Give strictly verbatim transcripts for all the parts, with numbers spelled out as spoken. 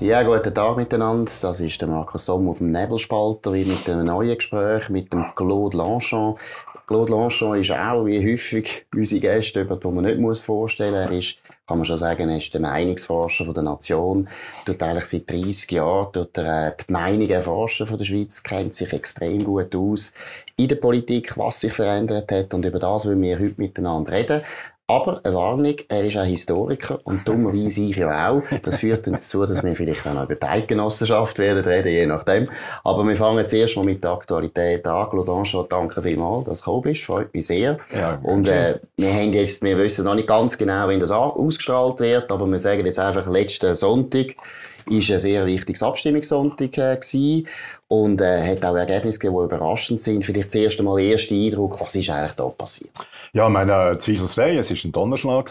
Ja, guten Tag miteinander. Das ist der Markus Sommer auf dem Nebelspalter, wie mit einem neuen Gespräch mit dem Claude Longchamp. Claude Longchamp ist auch, wie häufig, unsere Gäste, über die man nicht vorstellen muss. Er ist, kann man schon sagen, er ist der Meinungsforscher von der Nation. Er tut eigentlich seit dreissig Jahren tut er die Meinung erforschen von der Schweiz, kennt sich extrem gut aus in der Politik, was sich verändert hat. Und über das wollen wir heute miteinander reden. Aber eine Warnung, er ist auch Historiker und dummerweise ich ja auch. Das führt uns dazu, dass wir vielleicht auch noch über die Eidgenossenschaft werden reden, je nachdem. Aber wir fangen zuerst mal mit der Aktualität an. Claude Longchamp, danke vielmals, dass du gekommen bist, freut mich sehr. Ja, und äh, wir, haben jetzt, wir wissen noch nicht ganz genau, wenn das ausgestrahlt wird, aber wir sagen jetzt einfach, letzten Sonntag war ein sehr wichtiges Abstimmungssonntag äh, gewesen. Und äh, hat auch Ergebnisse gegeben, die überraschend sind. Vielleicht das erste Mal erster Eindruck, was ist eigentlich da passiert? Ja, ich meine, zweifelsfrei, es war ein Donnerschlag.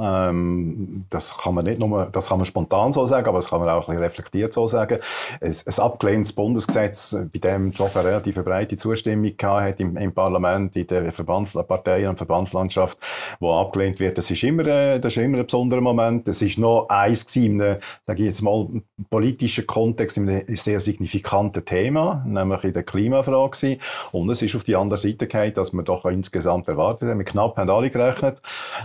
Ähm, das kann man nicht nur, das kann man spontan so sagen, aber das kann man auch ein bisschen reflektiert so sagen. Ein, ein abgelehntes Bundesgesetz, bei dem doch eine relativ breite Zustimmung hat im, im Parlament, in der Verbandsparteien und Verbandslandschaft, wo abgelehnt wird. Das ist immer, das ist immer ein besonderer Moment. Das ist noch eins gewesen, in einem, sage ich jetzt mal, politischen Kontext, in einem sehr signifikanten Thema, nämlich in der Klimafrage. Und es ist auf die andere Seite gekommen, dass man doch insgesamt erwartet haben. Knapp haben alle gerechnet.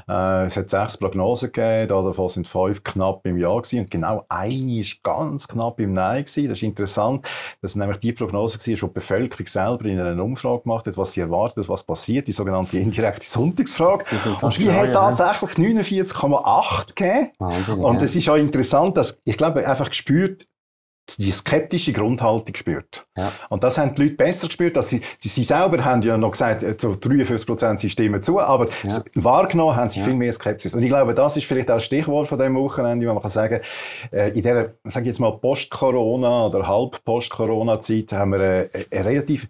Äh, es hat sechs Prognosen gegeben, davon sind fünf knapp im Ja gewesen. Und genau eine ist ganz knapp im Nein gewesen. Das ist interessant, dass nämlich die Prognose war, die die Bevölkerung selber in einer Umfrage gemacht hat, was sie erwartet, was passiert, die sogenannte indirekte Sonntagsfrage. Und die hat tatsächlich neunundvierzig Komma acht gegeben. Wahnsinn, und es ist auch interessant, dass ich glaube, einfach gespürt, die skeptische Grundhaltung gespürt. Ja. Und das haben die Leute besser gespürt, dass sie, die, sie selber haben ja noch gesagt, zu dreiundfünfzig Prozent sie stimmen zu, aber ja. wahrgenommen haben sie ja. viel mehr Skepsis. Und ich glaube, das ist vielleicht auch das Stichwort von diesem Wochenende, wo man kann sagen, in dieser, sage ich jetzt mal, Post-Corona- oder Halb-Post-Corona-Zeit haben wir eine, eine relativ,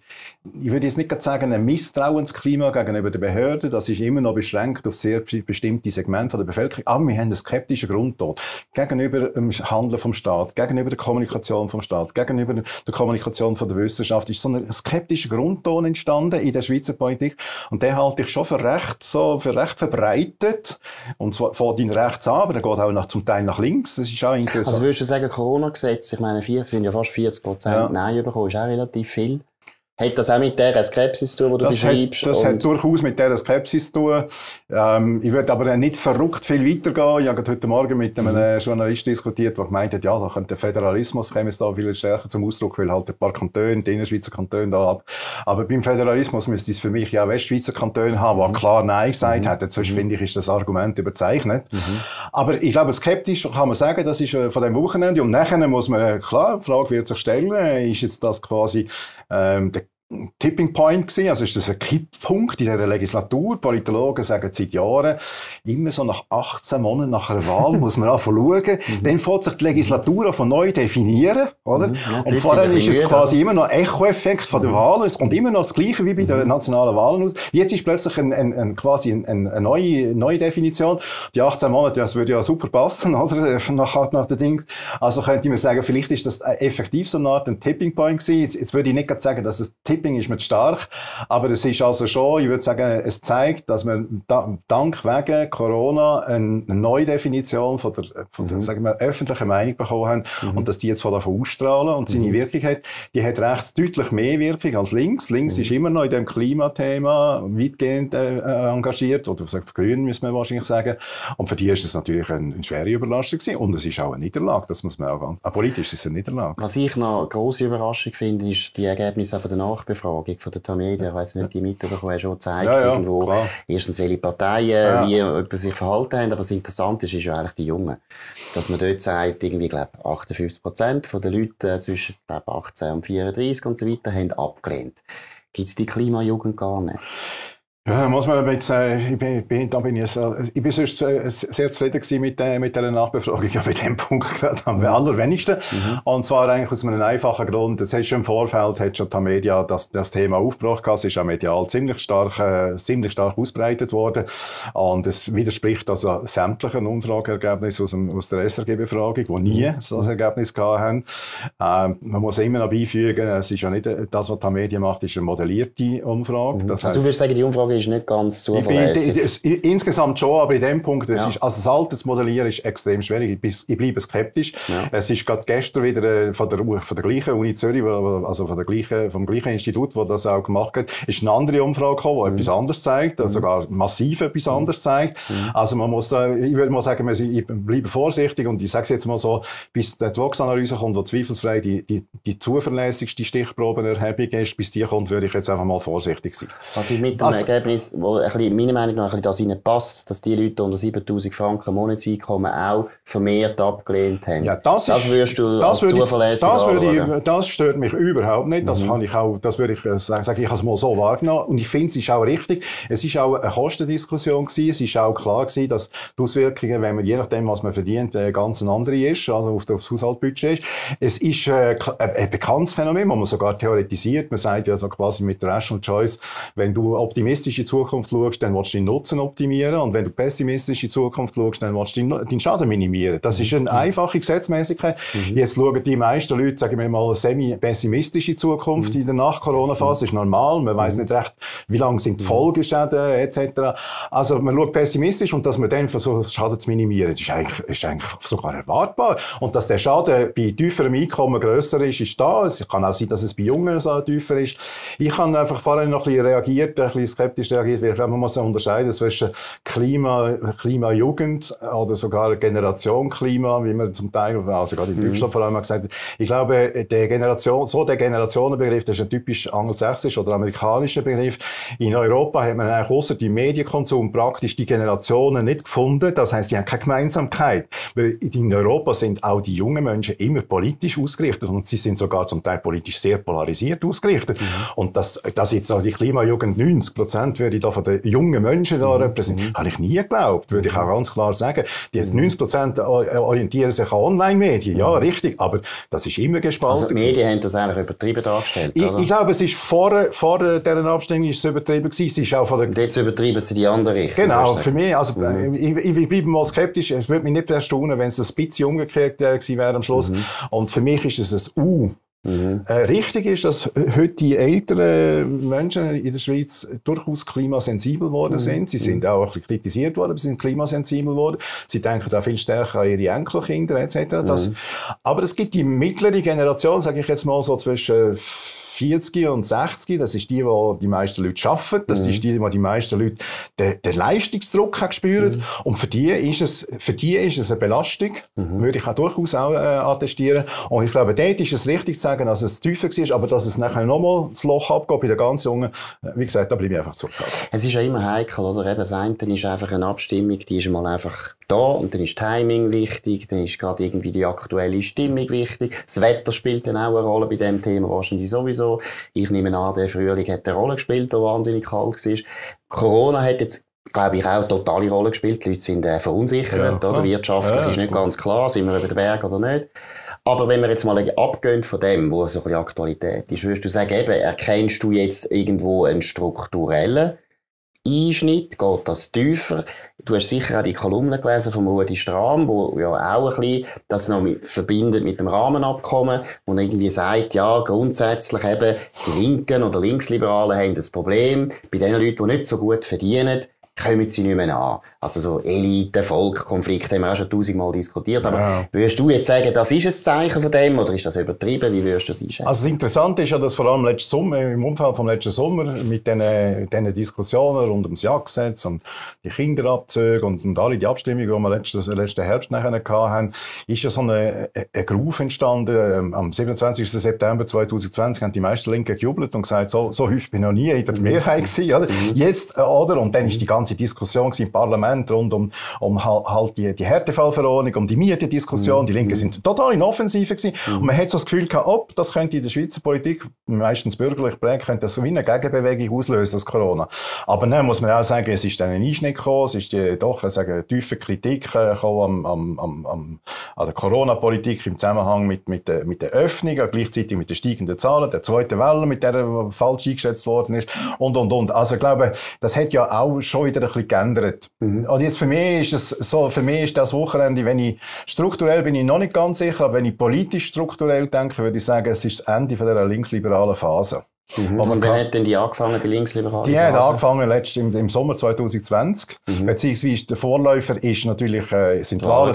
ich würde jetzt nicht sagen, ein Misstrauensklima gegenüber den Behörden. Das ist immer noch beschränkt auf sehr bestimmte Segmente der Bevölkerung, aber wir haben einen skeptischen Grundton gegenüber dem Handeln vom Staat, gegenüber der Kommunikation vom Staat, gegenüber der Kommunikation von der Wissenschaft, ist so ein skeptischer Grundton entstanden in der Schweizer Politik. Und den halte ich schon für recht, so, für recht verbreitet. Und zwar von rechts an, aber der geht auch nach, zum Teil nach links. Das ist auch interessant. Also würdest du sagen, Corona-Gesetz, ich meine, vier, sind ja fast vierzig Prozent ja. Nein bekommen, ist auch relativ viel. Hat das auch mit dieser Skepsis zu tun, die du das beschreibst? Hat, das hat durchaus mit dieser Skepsis zu tun. Ähm, ich würde aber nicht verrückt viel weitergehen. Ich habe heute Morgen mit einem mhm. Journalist diskutiert, der gemeint hat, ja, da könnte der Föderalismus käme es da viel stärker zum Ausdruck, weil halt ein paar Kantone, die Innerschweizer Kantone da ab. Aber beim Föderalismus müsste es für mich ja Westschweizer Kantone haben, die mhm. klar Nein gesagt mhm. hätten. Sonst mhm. finde ich, ist das Argument überzeichnet. Mhm. Aber ich glaube, skeptisch kann man sagen, das ist von dem Wochenende. Und nachher muss man, klar, die Frage wird sich stellen, ist jetzt das quasi, ähm, der Tipping Point gewesen, also ist das ein Kipppunkt in dieser Legislatur. Politologen sagen seit Jahren, immer so nach achtzehn Monaten nach einer Wahl muss man anfangen zu schauen. Dann fängt sich die Legislatur an von neu definieren, oder? Ja, und vorher ist es quasi immer noch ein Echo-Effekt von der Wahl. Es kommt immer noch das Gleiche wie bei den nationalen Wahlen aus. Jetzt ist plötzlich ein, ein, ein, quasi ein, ein, eine neue, neue Definition. Die achtzehn Monate, das würde ja super passen, oder? Nach, nach den Dingen. Also könnte man sagen, vielleicht ist das effektiv so eine Art ein Tipping Point gewesen. Jetzt, jetzt würde ich nicht sagen, dass es ist mir zu stark, aber es ist also schon, ich würde sagen, es zeigt, dass man da, dank wegen Corona eine neue Definition von der, von der mhm. sagen wir, öffentlichen Meinung bekommen haben mhm. und dass die jetzt von davon ausstrahlen und seine mhm. Wirkung hat. Die hat rechts deutlich mehr Wirkung als links. Links mhm. ist immer noch in dem Klimathema weitgehend äh, engagiert, oder für Grün müssen wir wahrscheinlich sagen. Und für die ist es natürlich eine, eine schwere Überlastung gewesen. Und es ist auch eine Niederlage, das muss man auch ganz, auch politisch ist es eine Niederlage. Was ich noch eine grosse Überraschung finde, ist die Ergebnisse von der Nachbarn Befragung von der Tamedia, ich weiss nicht, die mitbekommen hast, schon zeigt, ja, ja, irgendwo klar. erstens welche Parteien, ja. wie jemand sich verhalten haben, aber das Interessante ist, ist ja eigentlich die Jungen. Dass man dort sagt, irgendwie, glaube achtundfünfzig Prozent der Leute zwischen glaub, achtzehn und vierunddreißig und so weiter haben abgelehnt. Gibt es die Klimajugend gar nicht? Ja, muss man jetzt, äh, ich bin, bin, da bin ich, so, ich bin sonst sehr zufrieden gewesen mit, äh, mit dieser Nachbefragung, ja, bei dem Punkt gerade am allerwenigsten. Mhm. Und zwar eigentlich aus einem einfachen Grund. Das hat schon im Vorfeld, hat schon Tamedia das, das Thema aufgebracht. Es ist auch medial ziemlich stark, äh, ziemlich stark ausbreitet worden. Und es widerspricht also sämtlichen Umfrageergebnissen aus, dem, aus der S R G-Befragung, die nie mhm. das Ergebnis gehabt haben. Äh, man muss immer noch beifügen, es ist ja nicht, das, was Tamedia macht, ist eine modellierte Umfrage. Mhm. Das also, heißt, du würdest sagen, die Umfrage ist nicht ganz zuverlässig. Ich, ich, ich, insgesamt schon, aber in dem Punkt, das ja. ist, also das Alter zu modellieren ist extrem schwierig. Ich, ich bleibe skeptisch. Ja. Es ist gerade gestern wieder von der, von der gleichen Uni Zürich, also von der gleichen, vom gleichen Institut, das das auch gemacht hat, ist eine andere Umfrage gekommen, die mhm. etwas anderes zeigt, mhm. sogar massiv etwas mhm. anderes zeigt. Mhm. Also man muss, ich würde mal sagen, ich bleibe vorsichtig und ich sage es jetzt mal so, bis die Vox-Analyse kommt, wo zweifelsfrei die, die, die zuverlässigste Stichprobenerhebung ist, bis die kommt, würde ich jetzt einfach mal vorsichtig sein. Also mit dem also, Ergebnis, wo ein bisschen, meiner Meinung nach ein bisschen das passt, dass die Leute unter siebentausend Franken Monatseinkommen auch vermehrt abgelehnt haben. Ja, das, das ist, würdest du das als würde zuverlässig das, würde ich, das stört mich überhaupt nicht. Das, mhm. kann ich auch, das würde ich sagen, ich habe es mal so wahrgenommen. Und ich finde, es ist auch richtig. Es war auch eine Kostendiskussion gewesen. Es war auch klar gewesen, dass die Auswirkungen, wenn man, je nachdem, was man verdient, ganz eine andere ist, also auf das Haushaltsbudget ist. Es ist äh, ein bekanntes Phänomen, man sogar theoretisiert. Man sagt ja so quasi mit Rational Choice, wenn du optimistisch in die Zukunft schaust, dann willst du deinen Nutzen optimieren. Und wenn du pessimistisch in die Zukunft schaust, dann willst du deinen Schaden minimieren. Das ist eine mhm. einfache Gesetzmäßigkeit. Mhm. Jetzt schauen die meisten Leute, sagen wir mal, semi-pessimistische Zukunft mhm. in der Nach-Corona-Phase. Das ist normal. Man weiß mhm. nicht recht, wie lang sind die Folgeschäden et cetera. Also man schaut pessimistisch und dass man dann versucht, Schaden zu minimieren, das ist eigentlich, ist eigentlich sogar erwartbar. Und dass der Schaden bei tieferem Einkommen grösser ist, ist da. Es kann auch sein, dass es bei Jungen so tiefer ist. Ich habe einfach vorhin noch ein bisschen reagiert, ein bisschen skeptisch reagiert, weil ich glaube, man muss unterscheiden zwischen Klima, Klima-Jugend oder sogar Generation Klima, wie man zum Teil, also gerade in Deutschland mhm. vor allem gesagt hat. Ich glaube, der Generation, so der Generationenbegriff, das ist ein typisch angelsächsischer oder amerikanischer Begriff. In Europa hat man eigentlich ausser dem Medienkonsum praktisch die Generationen nicht gefunden. Das heisst, sie haben keine Gemeinsamkeit. Weil in Europa sind auch die jungen Menschen immer politisch ausgerichtet und sie sind sogar zum Teil politisch sehr polarisiert ausgerichtet. Mhm. Und dass, dass jetzt noch die Klimajugend neunzig Prozent würde ich da von den jungen Menschen da mhm. repräsentieren, habe ich nie geglaubt, würde ich auch ganz klar sagen. Die jetzt neunzig Prozent orientieren sich an Online-Medien, ja, mhm. richtig, aber das ist immer gespalten. Also die Medien haben das eigentlich übertrieben dargestellt, ich, ich glaube, es ist vor, vor dieser Abstimmung ist es übertrieben gewesen. Es ist auch von der und jetzt übertreiben sie die andere Richtung. Genau, für mich, also mhm. ich, ich bleibe mal skeptisch, es würde mich nicht erstaunen, wenn es ein bisschen umgekehrt gewesen wäre am Schluss. Mhm. Und für mich ist es ein U. Mhm. Äh, richtig ist, dass heute die älteren Menschen in der Schweiz durchaus klimasensibel geworden mhm. sind. Sie sind auch ein bisschen kritisiert worden, sie sind klimasensibel geworden. Sie denken auch viel stärker an ihre Enkelkinder et cetera. Das, mhm. aber es gibt die mittlere Generation, sage ich jetzt mal so zwischen vierzig und sechzig, das ist die, die die meisten Leute arbeiten, das mhm. ist die, die die meisten Leute den, den Leistungsdruck haben gespürt mhm. und für die ist es, für die ist es eine Belastung, mhm. würde ich auch durchaus auch äh, attestieren und ich glaube, dort ist es richtig zu sagen, dass es tiefer war, aber dass es nachher nochmal das Loch abgeht bei den ganz Jungen, wie gesagt, da bleibe ich einfach zurückgegangen. Es ist ja immer heikel, oder? Eben, das eine ist einfach eine Abstimmung, die ist mal einfach da und dann ist Timing wichtig, dann ist gerade irgendwie die aktuelle Stimmung wichtig, das Wetter spielt dann auch eine Rolle bei dem Thema wahrscheinlich sowieso. Ich nehme an, der Frühling hat eine Rolle gespielt, der wahnsinnig kalt war. Corona hat jetzt, glaube ich, auch eine totale Rolle gespielt. Die Leute sind äh, verunsichert, ja, oder? Wirtschaftlich ja, ist nicht gut. ganz klar, sind wir über den Berg oder nicht. Aber wenn wir jetzt mal abgehen von dem, wo so ein bisschen Aktualität ist, würdest du sagen, eben, erkennst du jetzt irgendwo einen strukturellen Einschnitt, geht das tiefer? Du hast sicher auch die Kolumne gelesen von Rudi Strahm, wo ja auch ein bisschen das noch mit, verbindet mit dem Rahmenabkommen, wo er irgendwie sagt, ja, grundsätzlich eben, die Linken oder Linksliberalen haben das Problem, bei den Leuten, die nicht so gut verdienen, kommen sie nicht mehr an. Also so Elite-Volk-Konflikte haben wir auch schon tausendmal diskutiert. Aber ja. würdest du jetzt sagen, das ist ein Zeichen von dem oder ist das übertrieben? Wie würdest du das einschätzen? Also das Interessante ist ja, dass vor allem letzten Sommer, im Umfeld vom letzten Sommer mit diesen, diesen Diskussionen rund ums Ja-Gesetz und die Kinderabzüge und, und alle die Abstimmungen, die wir letzten, letzten Herbst nachher hatten, ist ja so eine, eine Groove entstanden. Am siebenundzwanzigsten September zweitausendzwanzig haben die meisten Linken gejubelt und gesagt, so, so häufig bin ich noch nie in der Mehrheit gewesen. Oder? Mhm. Jetzt, oder? Und dann ist die ganze die Diskussion im Parlament rund um, um halt die, die Härtefallverordnung, um die Mietendiskussion. Mhm. Die Linken sind total in Offensive gewesen. Mhm. Und man hat so das Gefühl gehabt, ob das könnte in der Schweizer Politik, meistens bürgerlich prägt, könnte das so wie eine Gegenbewegung auslösen, das Corona. Aber dann muss man auch sagen, es ist dann ein Einschnitt gekommen, es ist die, doch eine tiefe Kritik gekommen am, am, am, an der Corona-Politik im Zusammenhang mit, mit, der, mit der Öffnung, gleichzeitig mit den steigenden Zahlen, der zweiten Welle, mit der falsch eingeschätzt worden ist und, und, und. Also ich glaube, das hat ja auch schon wieder ein bisschen geändert. Mhm. Und jetzt für mich ist es so, für mich ist das Wochenende, wenn ich strukturell bin ich noch nicht ganz sicher, aber wenn ich politisch strukturell denke, würde ich sagen, es ist das Ende von dieser linksliberalen Phase. Mhm. Und wer hat denn die angefangen, die Linksliberalen? Die hat angefangen letztens im, im Sommer zwanzig zwanzig. Mhm. Beziehungsweise der Vorläufer ist natürlich, äh, sind die Wahlen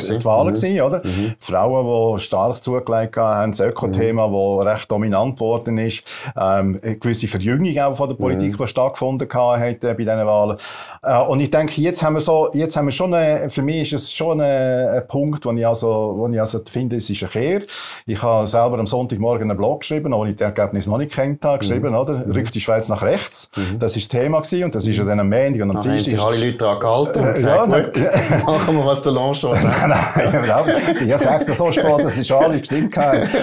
gewesen, oder? Mhm. Frauen, die stark zugelegt haben, das Öko-Thema, mhm. das recht dominant geworden ist, ähm, eine gewisse Verjüngung auch von der Politik, mhm. die stattgefunden hat äh, bei diesen Wahlen. Äh, und ich denke, jetzt haben wir so, jetzt haben wir schon, eine, für mich ist es schon ein Punkt, wo ich also, wo ich also finde, es ist eine Kehr. Ich habe selber am Sonntagmorgen einen Blog geschrieben, wo ich die Ergebnisse noch nicht kennt habe, geschrieben. Mhm. Oder? Mhm. Rückt die Schweiz nach rechts. Mhm. Das war das Thema gewesen, und das ist ja dann am Montag und am Dienstag. Haben sich alle Leute daran gehalten und gesagt, äh, ja, machen wir, was der Longchamp sagt. Nein, nein, ich sage es so spät, das ist alle gestimmt.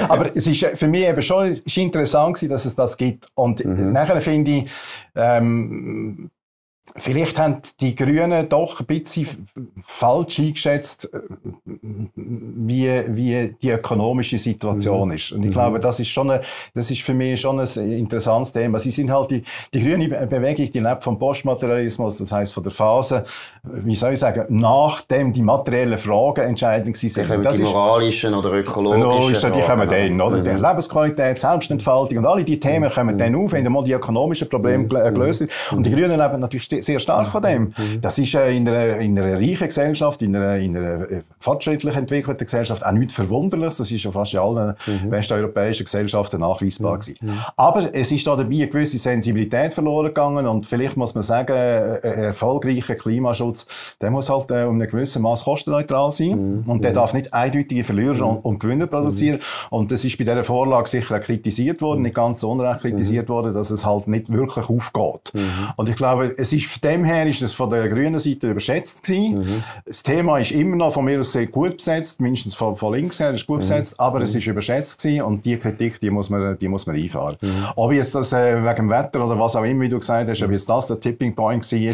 Aber es ist für mich eben schon ist interessant gewesen, dass es das gibt. Und mhm. nachher finde ich, ähm, vielleicht haben die Grünen doch ein bisschen falsch eingeschätzt, wie, wie die ökonomische Situation mhm. ist. Und ich glaube, das ist schon, eine, das ist für mich schon ein interessantes Thema. Sie sind halt die, die grüne Bewegung, die lebt vom Postmaterialismus, das heisst von der Phase, wie soll ich sagen, nachdem die materiellen Fragen entscheidend waren. Die moralischen oder ökologischen. Die kommen dann, oder? Mhm. Die Lebensqualität, Selbstentfaltung und alle diese Themen kommen mhm. dann auf, wenn einmal die ökonomischen Probleme gelöst sind. Und die Grünen leben natürlich sehr stark von dem. Das ist in einer, in einer reichen Gesellschaft, in einer, in einer fortschrittlich entwickelten Gesellschaft auch nichts Verwunderliches. Das ist ja fast in allen mhm. westeuropäischen Gesellschaften nachweisbar gewesen. Mhm. Aber es ist da dabei eine gewisse Sensibilität verloren gegangen, und vielleicht muss man sagen, erfolgreicher Klimaschutz, der muss halt um eine gewisse Maß kostenneutral sein, mhm. und der darf nicht eindeutige Verlierer mhm. und Gewinner produzieren. Mhm. Und das ist bei dieser Vorlage sicher auch kritisiert worden, nicht ganz so unrecht kritisiert mhm. worden, dass es halt nicht wirklich aufgeht. Mhm. Und ich glaube, es ist von dem her ist es von der grünen Seite überschätzt gewesen. Mhm. Das Thema ist immer noch von mir aus sehr gut besetzt, mindestens von, von links her ist gut mhm. besetzt, aber mhm. es ist überschätzt gewesen, und die Kritik, die muss man, die muss man einfahren. Mhm. Ob jetzt das äh, wegen dem Wetter oder was auch immer, wie du gesagt hast, mhm. ob jetzt das der Tipping Point war. Mhm.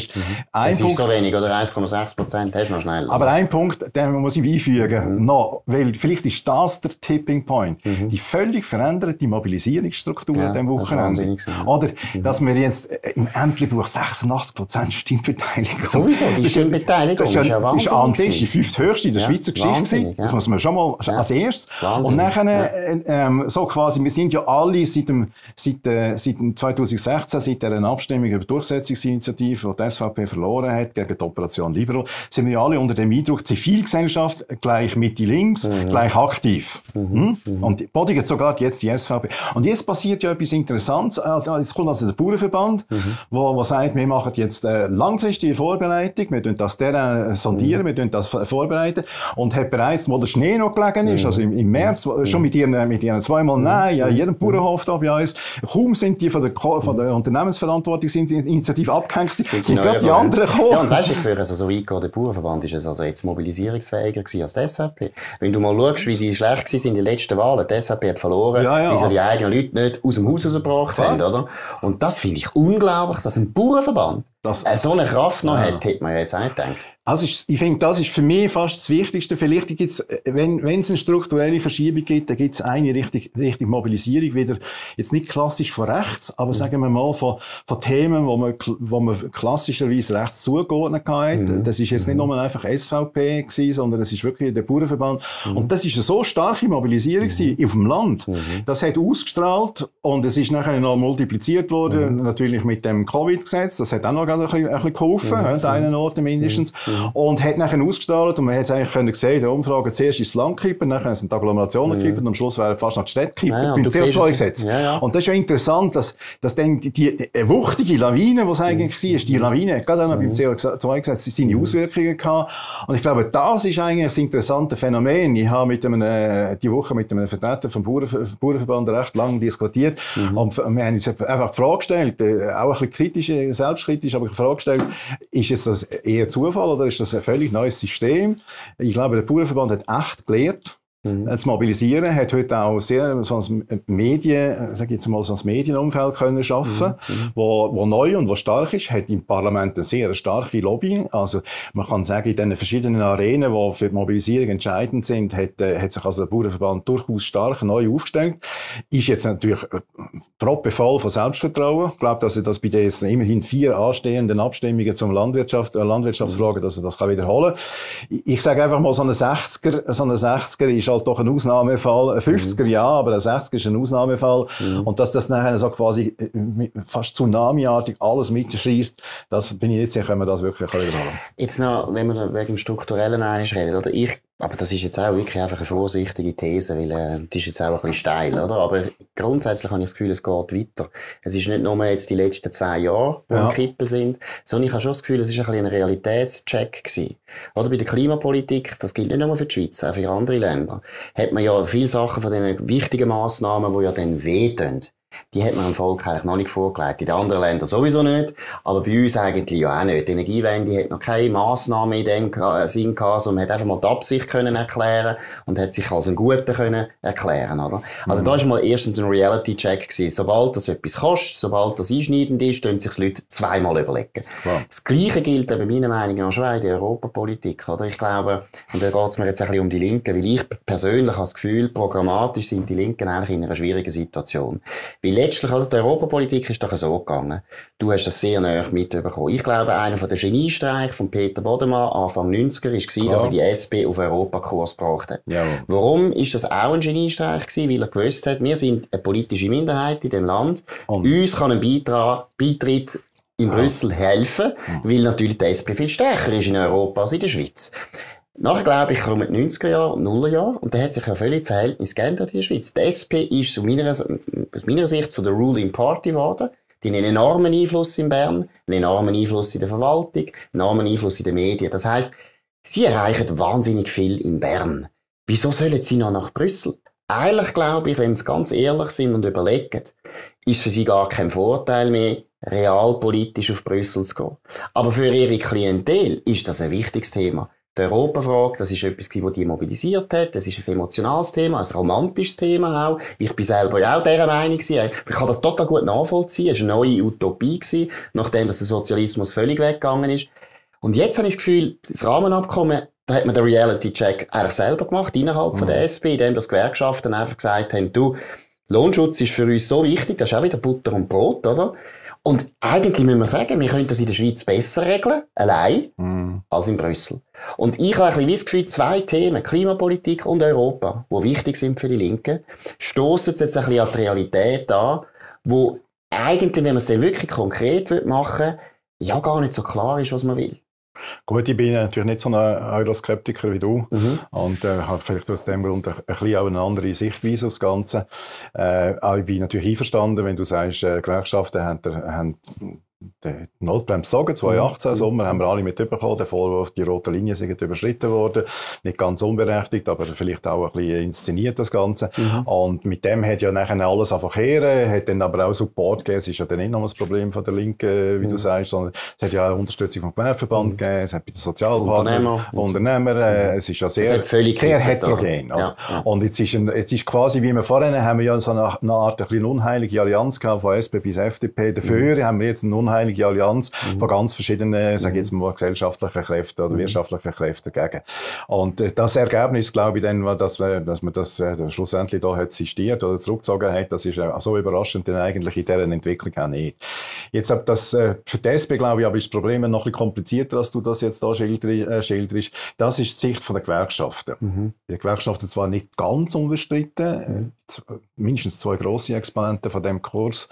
Ein das Punkt, ist so wenig, oder eins Komma sechs Prozent, hast du noch schnell. Aber ein Punkt, den muss ich einfügen, mhm. noch, weil vielleicht ist das der Tipping Point. Mhm. Die völlig veränderte Mobilisierungsstruktur ja, an diesem Wochenende. Oder, mhm. dass wir jetzt im Endlebuch sechsundachtzig Prozent Stimmbeteiligung. Sowieso, die Stimmbeteiligung das ist, ja, ist ja wahnsinnig. Das war an sich die fünfte höchste in der ja, Schweizer Geschichte. Ja. Das muss man schon mal ja. als erstes. Wahnsinn. Und nachher, ja. äh, äh, so quasi, wir sind ja alle seit, dem, seit, äh, seit dem zwanzig sechzehn, seit der Abstimmung über die Durchsetzungsinitiative, die die S V P verloren hat, gegen die Operation Libero, sind wir ja alle unter dem Eindruck, Zivilgesellschaft gleich Mitte links, mhm. gleich aktiv. Mhm. Mhm. Und bodigt sogar jetzt die S V P. Und jetzt passiert ja etwas Interessantes. Jetzt kommt also der Bauernverband, der mhm. wo, wo sagt, wir machen jetzt äh, langfristige Vorbereitung, wir tun das Terrain sondieren, mhm. wir tun das vorbereiten, und hat bereits, wo der Schnee noch gelegen ist, mhm. also im, im März, mhm. schon mit ihren, mit ihren zweimal mhm. Nein, ja, jedem Bauernhof da bei uns, kaum sind die von der, von der Unternehmensverantwortungsinitiative abgehängt, sind, sind gerade die anderen gekommen. Ja, und weißt du, ich führe, also so weit geht der Bauernverband, ist es also jetzt mobilisierungsfähiger gewesen als die S V P. Wenn du mal schaust, wie sie schlecht waren in den letzten Wahlen, die S V P hat verloren, ja, ja. weil sie die eigenen Leute nicht aus dem Haus rausgebracht ja. haben, oder? Und das finde ich unglaublich, dass ein Bauernverband das, so eine Kraft noch ja. hat, hätte man ja jetzt auch nicht gedacht. Also ich, ich finde, das ist für mich fast das Wichtigste. Vielleicht gibt's, wenn wenn es eine strukturelle Verschiebung gibt, dann gibt es eine richtig, richtig Mobilisierung wieder. Jetzt nicht klassisch von rechts, aber mhm. sagen wir mal von, von Themen, wo man, wo man klassischerweise rechts zugeordnet hat. Mhm. Das ist jetzt nicht mhm. nur einfach S V P gewesen, sondern es ist wirklich der Bauernverband. Mhm. Und das ist eine so starke Mobilisierung mhm. auf dem Land. Mhm. Das hat ausgestrahlt, und es ist nachher noch multipliziert worden, mhm. natürlich mit dem Covid-Gesetz. Das hat auch noch ein bisschen, ein bisschen geholfen, mhm. an einem Ort mindestens. Mhm. Und hat nachher ausgestrahlt, und man hat es eigentlich können sehen, die Umfrage, zuerst ist das Land gekippt, nachher sind die Agglomerationen gekippt, mhm. und am Schluss wären fast noch die Städte gekippt, ja, ja, beim C O zwei Gesetz. Ja, ja. Und das ist ja interessant, dass, dass dann die, die wuchtige Lawine, die es eigentlich mhm. war, die Lawine, gerade auch noch mhm. beim C O zwei Gesetz, seine Auswirkungen gehabt. Und ich glaube, das ist eigentlich das interessante Phänomen. Ich habe mit einem, äh, die Woche mit einem Vertreter vom Bauernverband recht lange diskutiert, mhm. und wir haben uns einfach die Frage gestellt, äh, auch ein bisschen kritisch, selbstkritisch, aber die Frage gestellt, ist es das eher Zufall, oder ist das ein völlig neues System? Ich glaube, der Bauernverband hat echt gelernt, mhm. zu mobilisieren, hat heute auch sehr so ein Medien, sag jetzt mal, so ein Medienumfeld können schaffen, mhm. wo, wo neu und wo stark ist, hat im Parlament eine sehr starke Lobby. Also man kann sagen, in den verschiedenen Arenen, die für die Mobilisierung entscheidend sind, hat, hat sich also der Bauernverband durchaus stark neu aufgestellt. Ist jetzt natürlich proppevoll von Selbstvertrauen. Ich glaube, dass er das bei den immerhin vier anstehenden Abstimmungen zum Landwirtschaft, äh, Landwirtschaftsfragen, dass er das kann wiederholen. Ich, ich sage einfach mal, so eine sechziger, so eine sechziger ist halt doch ein Ausnahmefall. fünfziger, ja, aber der sechziger ist ein Ausnahmefall. Mhm. Und dass das nachher so quasi fast tsunamiartig alles mitschießt, das bin ich jetzt sicher, können wir das wirklich können. Jetzt noch, wenn wir wegen dem Strukturellen eigentlich reden, oder? Ich, aber das ist jetzt auch wirklich einfach eine vorsichtige These, weil äh, das ist jetzt auch ein bisschen steil, oder? Aber grundsätzlich habe ich das Gefühl, es geht weiter. Es ist nicht nur jetzt die letzten zwei Jahre, die ja. am Kippen sind, sondern ich habe schon das Gefühl, es war ein bisschen ein Realitätscheck gewesen. Oder bei der Klimapolitik, das gilt nicht nur für die Schweiz, auch für andere Länder, hat man ja viele Sachen von diesen wichtigen Massnahmen, die ja dann wehtun. Die hat man dem Volk eigentlich noch nicht vorgelegt. In den anderen Ländern sowieso nicht, aber bei uns eigentlich ja auch nicht. Die Energiewende hat noch keine Massnahmen in dem Sinn gehabt, sondern man hat einfach mal die Absicht können erklären und hat sich als einen Guten können erklären, oder? Also mhm. da war mal erstens ein Reality-Check gewesen. Sobald das etwas kostet, sobald das einschneidend ist, können sich die Leute zweimal überlegen. Wow. Das Gleiche gilt aber meiner Meinung nach schon in der Europapolitik, oder? Ich glaube, und da geht es mir jetzt ein bisschen um die Linken, weil ich persönlich habe das Gefühl, programmatisch sind die Linken eigentlich in einer schwierigen Situation. Weil letztlich, oder, die Europapolitik ist doch so gegangen. Du hast das sehr nahe mitbekommen. Ich glaube, einer der Geniestreiche von Peter Bodenmann Anfang neunziger war, dass er die S P auf Europakurs gebracht hat. Ja. Warum ist das auch ein Geniestreich gewesen? Weil er gewusst hat, wir sind eine politische Minderheit in dem Land. Und uns kann ein Beitrag, Beitritt in ja. Brüssel helfen, weil natürlich die S P viel stärker ist in Europa als in der Schweiz. Nachher, glaube ich, kommen die neunziger Jahre und Nullerjahre und da hat sich ja völlig das Verhältnis geändert in der Schweiz. Die S P ist aus meiner, aus meiner Sicht zu der Ruling Party geworden. Die haben einen enormen Einfluss in Bern, einen enormen Einfluss in der Verwaltung, einen enormen Einfluss in den Medien. Das heisst, sie erreichen wahnsinnig viel in Bern. Wieso sollen sie noch nach Brüssel? Eigentlich, glaube ich, wenn sie ganz ehrlich sind und überlegen, ist für sie gar kein Vorteil mehr, realpolitisch auf Brüssel zu gehen. Aber für ihre Klientel ist das ein wichtiges Thema. Die Europafrage, das ist etwas, das die mobilisiert hat. Das ist ein emotionales Thema, ein romantisches Thema auch. Ich bin selber auch dieser Meinung gewesen. Ich kann das total gut nachvollziehen. Es war eine neue Utopie gewesen, nachdem der Sozialismus völlig weggegangen ist. Und jetzt habe ich das Gefühl, das Rahmenabkommen, da hat man den Reality-Check eigentlich selber gemacht, innerhalb mhm. von der S P, indem das Gewerkschaften einfach gesagt haben, du, Lohnschutz ist für uns so wichtig, das ist auch wieder Butter und Brot, oder? Und eigentlich müssen wir sagen, wir können das in der Schweiz besser regeln, allein, mm. als in Brüssel. Und ich habe ein bisschen wie das Gefühl, zwei Themen, Klimapolitik und Europa, die wichtig sind für die Linken, stossen jetzt ein bisschen an die Realität an, wo eigentlich, wenn man es dann wirklich konkret machen will, ja gar nicht so klar ist, was man will. Gut, ich bin natürlich nicht so ein Euroskeptiker wie du mhm. und äh, habe vielleicht aus dem Grund ein bisschen auch eine andere Sichtweise auf das Ganze. Äh, aber ich bin natürlich einverstanden, wenn du sagst, äh, Gewerkschaften haben, haben die Notbremse gezogen, zweitausendachtzehn mhm. Sommer haben wir alle mitbekommen, der Vorwurf, die rote Linie sei überschritten worden, nicht ganz unberechtigt, aber vielleicht auch ein bisschen inszeniert das Ganze. Mhm. Und mit dem hat ja nachher alles verkehren, hat dann aber auch Support gegeben, es ist ja dann nicht nur das Problem von der Linken, wie mhm. du sagst, sondern es hat ja auch Unterstützung vom Gewerbeverband mhm. gegeben, es hat bei den Sozialpartnern, Unternehmer, Unternehmer äh, es ist ja sehr, sehr heterogen. Ja. Ja. Und jetzt ist, ein, jetzt ist quasi, wie wir vorhin, haben wir ja so eine, eine Art eine kleine unheilige Allianz gehabt, von S P bis F D P, dafür mhm. haben wir jetzt einen unheilige Allianz mhm. von ganz verschiedenen, sage jetzt mal, gesellschaftlichen Kräften oder mhm. wirtschaftlichen Kräften dagegen. Und das Ergebnis, glaube ich, dann, dass, dass man das schlussendlich da hat existiert oder zurückgezogen hat, das ist so überraschend denn eigentlich in dieser Entwicklung auch nicht. Jetzt habe das für die S P, glaube ich, aber ist das Problem noch ein bisschen komplizierter, als du das jetzt da schilderst. Das ist die Sicht von der Gewerkschaften. Mhm. Die Gewerkschaften zwar nicht ganz unbestritten, mhm. mindestens zwei grosse Exponenten von dem Kurs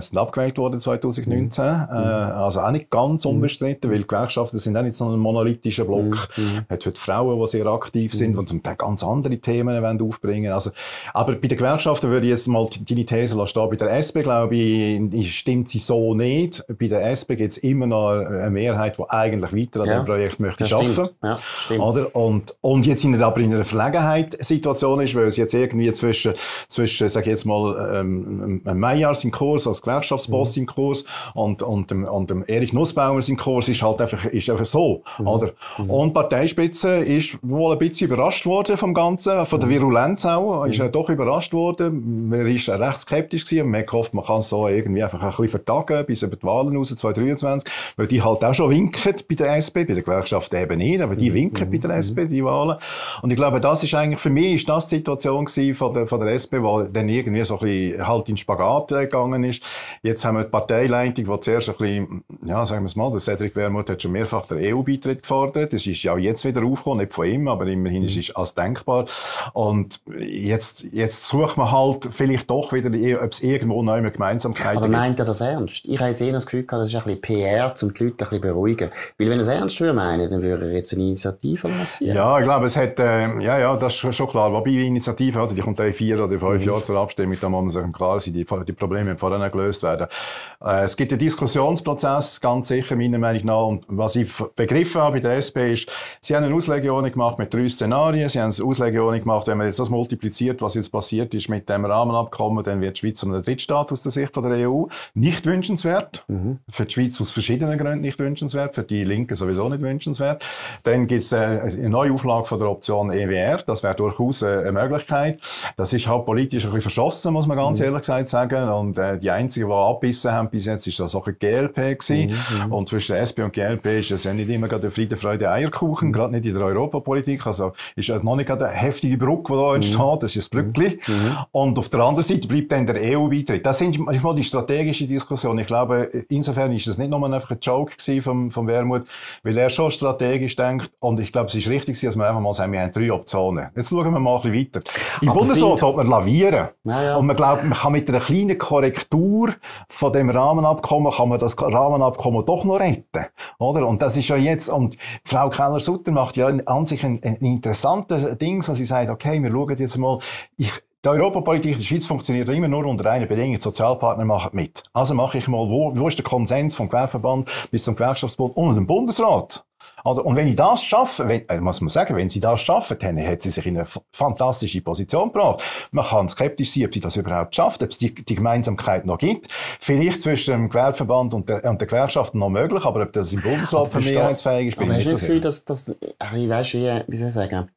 sind abgewählt worden zweitausendneunzehn. Mhm. Also auch nicht ganz unbestritten, weil die Gewerkschaften sind auch nicht so ein monolithischer Block. Mhm. Hat heute Frauen, die sehr aktiv sind mhm. und zum Teil ganz andere Themen wollen aufbringen. Also, aber bei den Gewerkschaften würde ich jetzt mal deine These lassen. Bei der S P, glaube ich, stimmt sie so nicht. Bei der S P gibt es immer noch eine Mehrheit, die eigentlich weiter an ja. dem Projekt möchte arbeiten. Ja, oder? Und, und jetzt sind wir aber in einer Verlegenheitssituation ist, weil es jetzt irgendwie zwischen, zwischen sage ich jetzt mal, ähm, Meyers im Kurs, als Gewerkschaftsboss mhm. im Kurs und Und dem, und dem Erich Nussbaumers im Kurs ist halt einfach, ist einfach so, mhm. oder? Mhm. Und die Parteispitze ist wohl ein bisschen überrascht worden vom Ganzen, von der mhm. Virulenz auch, ist mhm. er doch überrascht worden. Man war recht skeptisch gewesen. Man hofft, man kann es so irgendwie einfach ein bisschen vertagen bis über die Wahlen raus, zweitausenddreiundzwanzig, weil die halt auch schon winken bei der S P, bei der Gewerkschaft eben nicht, aber die winken mhm. bei der S P, die Wahlen. Und ich glaube, das ist eigentlich, für mich ist das die Situation gewesen von der, von der S P, die dann irgendwie so ein bisschen halt in Spagat gegangen ist. Jetzt haben wir die Parteileitung, die zuerst ein bisschen, ja, sagen wir es mal, der Cedric Wermuth hat schon mehrfach den E U-Beitritt gefordert. Das ist ja jetzt wieder aufgekommen, nicht von ihm, aber immerhin ist es als denkbar. Und jetzt, jetzt sucht man halt vielleicht doch wieder, ob es irgendwo noch eine Gemeinsamkeit gibt. Aber meint er das ernst? Ich habe jetzt eher das Gefühl gehabt, das ist ein bisschen P R, um die Leute ein bisschen beruhigen. Weil wenn er es ernst würde meinen, dann würde er jetzt eine Initiative lancieren. Ja, ich glaube, es hat, äh, ja, ja, das ist schon klar. Wobei die Initiative, die kommt in vier oder fünf mhm. Jahren zur Abstimmung, da muss man sich klar sein, die, die Probleme vorher gelöst werden. Äh, es gibt einen Diskussionsprozess, ganz sicher, meiner Meinung nach. Und was ich begriffen habe bei der S P ist, sie haben eine Auslegeordnung gemacht mit drei Szenarien. Sie haben eine Auslegeordnung gemacht, wenn man jetzt das multipliziert, was jetzt passiert ist mit dem Rahmenabkommen, dann wird die Schweiz um einen Drittstaat aus der Sicht von der E U. Nicht wünschenswert. Mhm. Für die Schweiz aus verschiedenen Gründen nicht wünschenswert. Für die Linken sowieso nicht wünschenswert. Dann gibt es äh, eine Neuauflage von der Option E W R. Das wäre durchaus äh, eine Möglichkeit. Das ist halt politisch ein bisschen verschossen, muss man ganz mhm. ehrlich gesagt sagen. Und äh, die einzigen, die abbissen haben bis jetzt, ist das auch ein G L P gewesen. Mhm. Und zwischen S P und G L P ist es ja nicht immer gerade Friede, Freude, Eierkuchen, mhm. gerade nicht in der Europapolitik. Also ist noch nicht gerade eine heftige Brücke, die da entsteht. Mhm. Das ist das Brückli. Mhm. Und auf der anderen Seite bleibt dann der E U-Beitritt. Das sind manchmal die strategische Diskussion. Ich glaube, insofern ist das nicht nur einfach ein Joke gewesen vom, vom Wermuth, weil er schon strategisch denkt. Und ich glaube, es ist richtig, dass wir einfach mal sagen, wir haben drei Optionen. Jetzt schauen wir mal ein bisschen weiter. Im Bundesrat sollte man lavieren. Ja, ja. Und man glaubt, man kann mit einer kleinen Korrektur von dem Rahmenabkommen, kann man das Rahmenabkommen doch noch retten. Oder? Und das ist ja jetzt, und Frau Keller-Sutter macht ja an sich ein, ein interessantes Ding, was sie sagt, okay, wir schauen jetzt mal, ich, die Europapolitik in der Schweiz funktioniert immer nur unter einer Bedingung, die Sozialpartner machen mit. Also mache ich mal, wo, wo ist der Konsens vom Gewerbeverband bis zum Gewerkschaftsbund und dem Bundesrat? Und wenn ich das schaffe, wenn, muss man sagen, wenn sie das schaffen, dann hat sie sich in eine fantastische Position gebracht. Man kann skeptisch sein, ob sie das überhaupt schafft, ob es die, die Gemeinsamkeit noch gibt. Vielleicht zwischen dem Gewerbeverband und der, und der Gewerkschaft noch möglich, aber ob das im Bundesrat vermehrheitsfähig ist, bin ich nicht so sicher. Aber hast du das Gefühl, dass, dass, ich weiss, wie, wie soll ich sagen,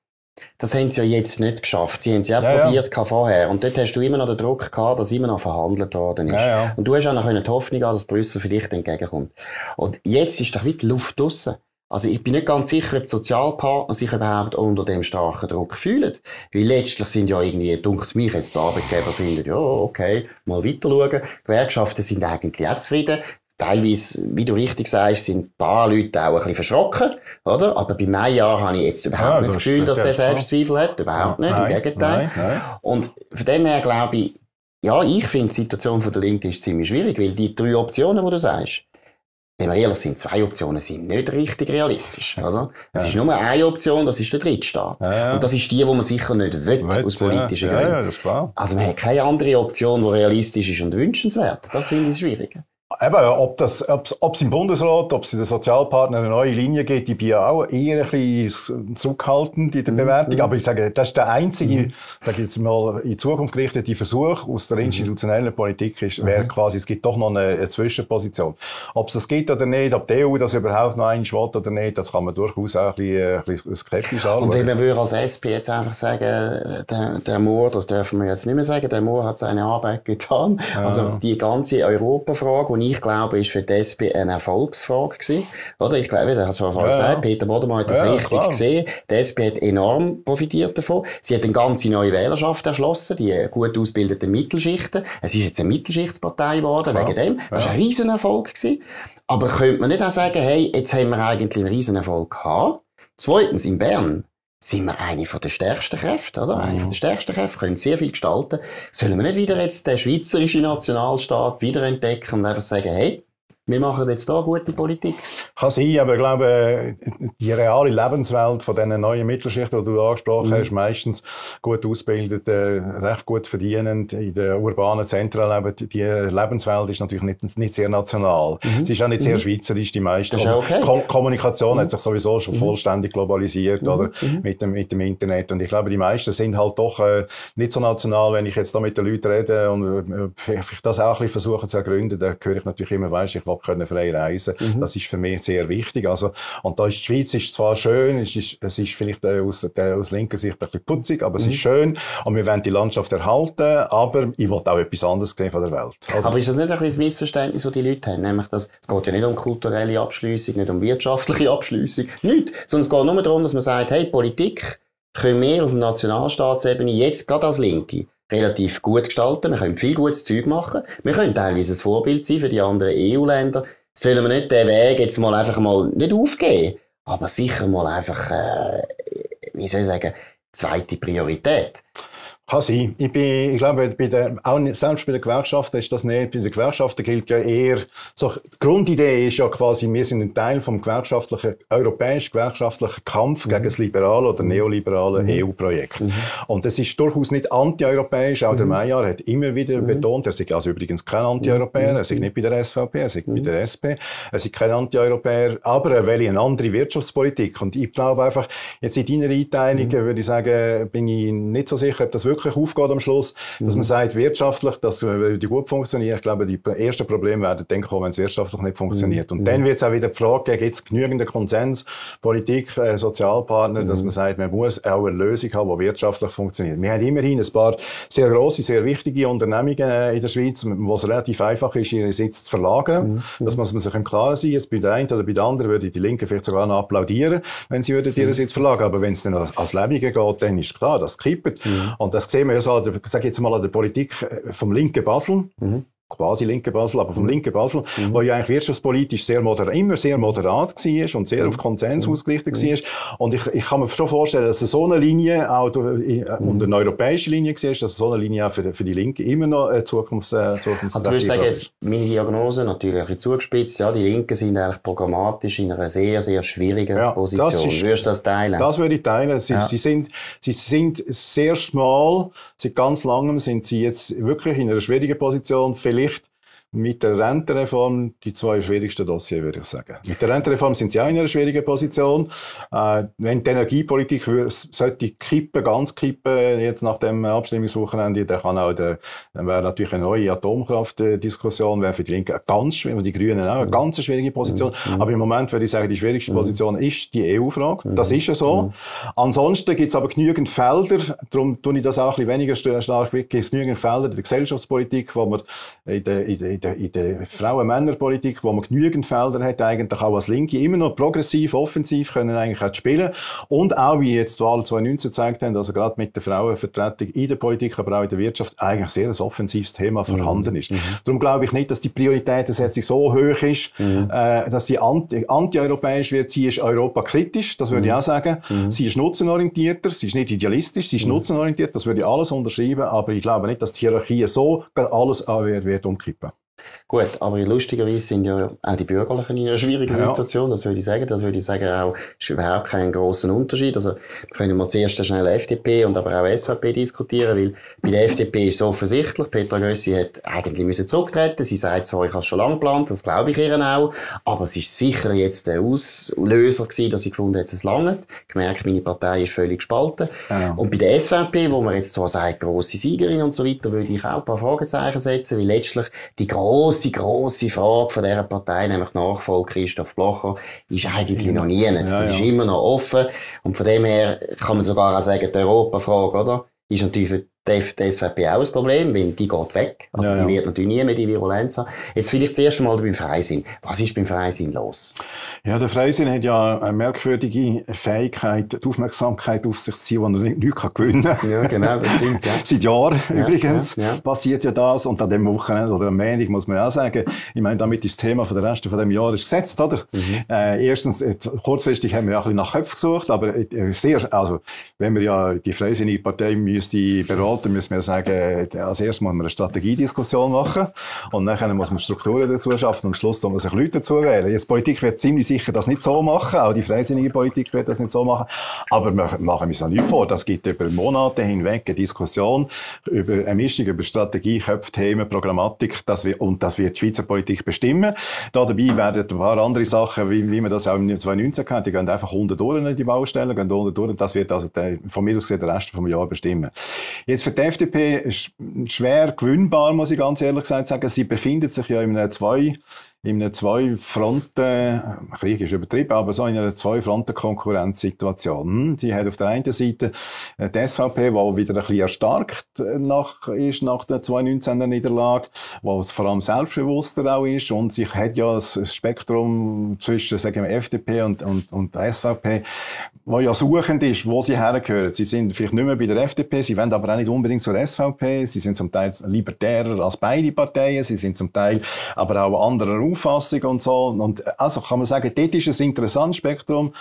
das haben sie ja jetzt nicht geschafft. Sie haben es ja, ja probiert ja. vorher. Und dort hast du immer noch den Druck gehabt, dass immer noch verhandelt worden ist. Ja, ja. Und du hast auch noch die Hoffnung gehabt, dass Brüssel vielleicht entgegenkommt. Und jetzt ist doch wie die Luft draussen. Also ich bin nicht ganz sicher, ob die Sozialpartner sich überhaupt unter dem starken Druck fühlen. Weil letztlich sind ja irgendwie, dunkelt's mich jetzt, die Arbeitgeber finden, ja, okay, mal weiter schauen. Gewerkschaften sind eigentlich auch zufrieden. Teilweise, wie du richtig sagst, sind ein paar Leute auch ein bisschen verschrocken, oder? Aber bei meinem Jahr habe ich jetzt überhaupt ja, nicht das Gefühl, dass der Selbstzweifel hat. Überhaupt nicht, nein, im Gegenteil. Nein, nein. Und von dem her glaube ich, ja, ich finde, die Situation von der Linken ist ziemlich schwierig, weil die drei Optionen, die du sagst, wenn wir ehrlich sind, zwei Optionen sind nicht richtig realistisch. Oder? Es ja. ist nur eine Option, das ist der Drittstaat. Ja, ja. Und das ist die, die man sicher nicht will, will aus politischen ja. Gründen. Ja, ja, das ist klar. Also man hat keine andere Option, die realistisch ist und wünschenswert. Das finde ich schwierig. Eben, ob das, ob es im Bundesrat, ob es in den Sozialpartnern eine neue Linie gibt, ich bin ja auch eher ein bisschen zurückhaltend in der Bewertung. Mm-hmm. Aber ich sage, das ist der einzige, mm-hmm. da gibt's mal in Zukunft gerichtete Versuch aus der institutionellen Politik ist, wäre mm-hmm. quasi, es gibt doch noch eine, eine Zwischenposition. Ob es das gibt oder nicht, ob die E U das überhaupt noch einmal will oder nicht, das kann man durchaus auch ein bisschen, ein bisschen skeptisch anschauen. Und wenn man würde als S P jetzt einfach sagen, der, der Mohr, das dürfen wir jetzt nicht mehr sagen, der Mohr hat seine Arbeit getan. Ja. Also die ganze Europafrage, ich glaube, ist für die S P eine Erfolgsfrage gewesen. Oder? Ich glaube, das hat ja, gesagt, ja. Peter Bodenmann hat das ja, richtig klar. gesehen. Die S P hat enorm profitiert davon. Sie hat eine ganze neue Wählerschaft erschlossen, die gut ausgebildeten Mittelschichten. Es ist jetzt eine Mittelschichtspartei geworden, ja. wegen dem. Das war ja. ein Riesenerfolg gewesen. Aber könnte man nicht auch sagen, hey, jetzt haben wir eigentlich einen Riesenerfolg gehabt. Zweitens, in Bern sind wir eine von der stärksten Kräfte, oder? Eine von der stärksten Kräfte, können sehr viel gestalten. Sollen wir nicht wieder jetzt den schweizerischen Nationalstaat wiederentdecken und einfach sagen, hey, wir machen jetzt hier gute Politik? Kann sein, aber ich glaube, die reale Lebenswelt von diesen neuen Mittelschichten, die du angesprochen mhm. hast, meistens gut ausgebildet, recht gut verdienend, in den urbanen Zentren leben, die Lebenswelt ist natürlich nicht, nicht sehr national. Mhm. Sie ist auch nicht sehr mhm. schweizerisch, die meisten. Das ist okay. Ko Kommunikation mhm. hat sich sowieso schon mhm. vollständig globalisiert mhm. oder mhm. Mit, dem, mit dem Internet. Und ich glaube, die meisten sind halt doch äh, nicht so national, wenn ich jetzt da mit den Leuten rede und äh, ich das auch ein bisschen versuche zu ergründen, dann höre ich natürlich immer, weißt, ich können frei reisen. Mhm. Das ist für mich sehr wichtig. Also, und da ist die Schweiz ist zwar schön, es ist, es ist vielleicht aus, aus linker Sicht ein bisschen putzig, aber mhm. es ist schön und wir wollen die Landschaft erhalten, aber ich will auch etwas anderes sehen von der Welt. Also, aber ist das nicht ein bisschen das Missverständnis, das die Leute haben? Nämlich, dass, es geht ja nicht um kulturelle Abschliessung, nicht um wirtschaftliche Abschliessung, nichts, sondern es geht nur darum, dass man sagt, hey, Politik können wir auf der Nationalstaatsebene jetzt gerade als Linke relativ gut gestalten. Wir können viel gutes Zeug machen. Wir können teilweise ein Vorbild sein für die anderen E U-Länder. Jetzt wollen wir nicht den Weg jetzt mal einfach mal nicht aufgeben, aber sicher mal einfach, äh, wie soll ich sagen, zweite Priorität. Kann sein. Ich, bin, ich glaube, bei der, auch selbst bei den Gewerkschaften ist das nicht. Bei den Gewerkschaften gilt ja eher, so, die Grundidee ist ja quasi, wir sind ein Teil vom gewerkschaftlichen, europäischen gewerkschaftlichen Kampf mhm. gegen das liberale oder neoliberale mhm. E U-Projekt. Mhm. Und das ist durchaus nicht antieuropäisch. Auch mhm. der Meyer hat immer wieder mhm. betont, er sei also übrigens kein Antieuropäer, er sei nicht bei der S V P, er sei mhm. bei der S P, er sei kein Antieuropäer, aber er will eine andere Wirtschaftspolitik. Und ich glaube einfach, jetzt in deiner Einteilung mhm. würde ich sagen, bin ich nicht so sicher, ob das wirklich aufgeht am Schluss, dass man sagt, wirtschaftlich, dass die gut funktioniert. Ich glaube, die ersten Probleme werden dann kommen, wenn es wirtschaftlich nicht funktioniert. Und ja. dann wird es auch wieder die Frage geben, gibt es genügenden Konsens, Politik, äh, Sozialpartner, ja. dass man sagt, man muss auch eine Lösung haben, die wirtschaftlich funktioniert. Wir haben immerhin ein paar sehr grosse, sehr wichtige Unternehmungen in der Schweiz, wo es relativ einfach ist, ihren Sitz zu verlagern. Ja. Das muss man sich im Klaren sein. Jetzt bei der einen oder bei der anderen würde die Linken vielleicht sogar noch applaudieren, wenn sie würden ihren Sitz verlagern. Aber wenn es dann als Lebige geht, dann ist klar, das kippt. Ja. Und das sehen wir ja so an der, sag jetzt mal, an der Politik vom linken Basel, mhm. quasi linken Basel, aber vom linken Basel, mhm. wo ja eigentlich wirtschaftspolitisch sehr moder, immer sehr moderat war und sehr mhm. auf Konsens mhm. ausgerichtet war. Und ich, ich kann mir schon vorstellen, dass so eine Linie, auch, mhm. und eine europäische Linie war, dass so eine Linie auch für, für die Linke immer noch eine Zukunfts, äh, Zukunfts- also, du würdest sagen, jetzt meine Diagnose natürlich ein zugespitzt, ja, die Linken sind eigentlich programmatisch in einer sehr, sehr schwierigen ja, Position. Das ist, würdest du das teilen? Das würde ich teilen. Sie, ja. sie, sind, sie sind sehr schmal, seit ganz langem sind sie jetzt wirklich in einer schwierigen Position. Vielleicht mit der Rentenreform die zwei schwierigsten Dossiers, würde ich sagen. Mit der Rentenreform sind sie auch in einer schwierigen Position. Äh, wenn die Energiepolitik sollte kippen, ganz kippen, jetzt nach dem Abstimmungswochenende, dann, kann auch der, dann wäre natürlich eine neue Atomkraftdiskussion, wäre für die Linken ganz schwierig, und die Grünen auch eine ganz schwierige Position. Mhm. Aber im Moment würde ich sagen, die schwierigste Position mhm. ist die E U-Frage. Mhm. Das ist ja so. Mhm. Ansonsten gibt es aber genügend Felder, darum tue ich das auch ein bisschen weniger stark, gibt es genügend Felder in der Gesellschaftspolitik, wo man in der, in der in der Frauen-Männer-Politik, wo man genügend Felder hat, eigentlich auch als Linke immer noch progressiv, offensiv können eigentlich auch spielen. Und auch, wie jetzt die Wahl zweitausendneunzehn gezeigt haben, also gerade mit der Frauenvertretung in der Politik, aber auch in der Wirtschaft, eigentlich sehr ein offensives Thema vorhanden ist. Mhm. Darum glaube ich nicht, dass die Prioritätensetzung so hoch ist, mhm. äh, dass sie anti-europäisch wird. Sie ist europakritisch, das würde mhm. ich auch sagen. Mhm. Sie ist nutzenorientierter, sie ist nicht idealistisch, sie ist mhm. nutzenorientiert, das würde ich alles unterschreiben, aber ich glaube nicht, dass die Hierarchie so alles wird umkippen. Gut, aber lustigerweise sind ja auch die Bürgerlichen in einer schwierigen Situation, ja. das würde ich sagen. Das würde ich sagen, auch ist überhaupt kein grosser Unterschied. Also, wir können mal zuerst schnell F D P und aber auch S V P diskutieren, weil bei der F D P ist es offensichtlich, Petra Gössi hat eigentlich müssen zurücktreten. Sie sagt zwar, ich habe es schon lange geplant, das glaube ich ihr auch, aber es ist sicher jetzt der Auslöser gewesen, dass sie gefunden hat, es langt. Gemerkt, meine Partei ist völlig gespalten. Ja. Und bei der S V P, wo man jetzt zwar sagt, grosse Siegerin und so weiter, würde ich auch ein paar Fragezeichen setzen, weil letztlich die grosse, grosse Frage von dieser Partei, nämlich Nachfolger Christoph Blocher, ist eigentlich noch nie. Das ja, ja. ist immer noch offen. Und von dem her kann man sogar auch sagen, die Europafrage, oder? Ist natürlich für die S V P auch ein Problem, weil die geht weg. Also, ja, ja. die wird natürlich nie mehr die Virulenz haben. Jetzt vielleicht das erste Mal beim Freisinn. Was ist beim Freisinn los? Ja, der Freisinn hat ja eine merkwürdige Fähigkeit, die Aufmerksamkeit auf sich zu ziehen, die er nichts gewinnen kann. Ja, genau, das stimmt. Ja. Seit Jahren ja, übrigens ja, ja. passiert ja das. Und an dem Wochenende oder am Montag muss man auch sagen, ich meine, damit ist das Thema von der Rest von dem Jahr ist gesetzt, oder? Mhm. Äh, erstens, kurzfristig haben wir ja ein bisschen nach Köpfen gesucht, aber sehr, also, wenn wir ja die Freisinnige Partei müsste beraten, dann müssen wir sagen, als erstes muss man eine Strategiediskussion machen und dann muss man Strukturen dazu schaffen und am Schluss muss man sich Leute dazu wählen. Jetzt, die Politik wird ziemlich sicher das nicht so machen, auch die freisinnige Politik wird das nicht so machen, aber wir machen uns auch nichts vor. Das gibt über Monate hinweg eine Diskussion über eine Mischung, über Strategie, Köpfe, Themen, Programmatik, das wir, und das wird die Schweizer Politik bestimmen. Da dabei werden ein paar andere Sachen, wie, wie man das auch im zweitausendneunzehn kennt, die gehen einfach hundert Uhren in die Baustellen, gehen hundert Uhren, das wird also der, von mir aus gesehen den Rest des Jahres bestimmen. Jetzt für die F D P ist schwer gewinnbar, muss ich ganz ehrlich sagen. Sie befindet sich ja in einem zwei in einer Zwei-Fronten, Krieg ist übertrieben, aber so in einer Zwei-Fronten-Konkurrenzsituation. Die hat auf der einen Seite die S V P, die wieder ein bisschen erstarkt nach, ist nach der zweitausendneunzehner Niederlage, die vor allem selbstbewusster auch ist und sich hat ja das Spektrum zwischen, sagen wir, F D P und, und, und S V P, wo ja suchend ist, wo sie hergehören. Sie sind vielleicht nicht mehr bei der F D P, sie wollen aber auch nicht unbedingt zur S V P, sie sind zum Teil libertärer als beide Parteien, sie sind zum Teil aber auch anderer Auffassung und so. Und also kann man sagen, dort ist ein interessantes Spektrum,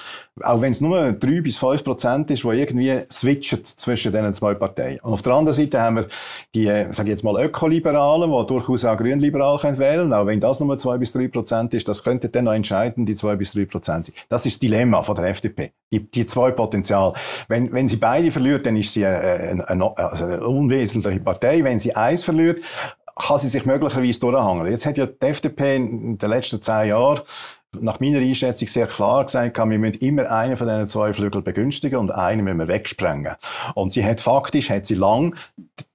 auch wenn es nur drei bis fünf Prozent ist, wo irgendwie switcht zwischen diesen zwei Parteien. Und auf der anderen Seite haben wir die, sage ich jetzt mal, Ökoliberalen, die durchaus auch grünliberal können wählen, auch wenn das nur zwei bis drei Prozent ist, das könnte dann noch entscheidend die zwei bis drei Prozent sind. Das ist das Dilemma von der F D P. Die, die zwei Potenzial. Wenn, wenn sie beide verliert, dann ist sie eine, eine, eine unwesentliche Partei. Wenn sie eins verliert, kann sie sich möglicherweise durchhangeln. Jetzt hat ja die F D P in den letzten zehn Jahren nach meiner Einschätzung sehr klar gesagt, wir müssen immer einen von diesen zwei Flügeln begünstigen und einen müssen wir wegsprengen. Und sie hat faktisch, hat sie lang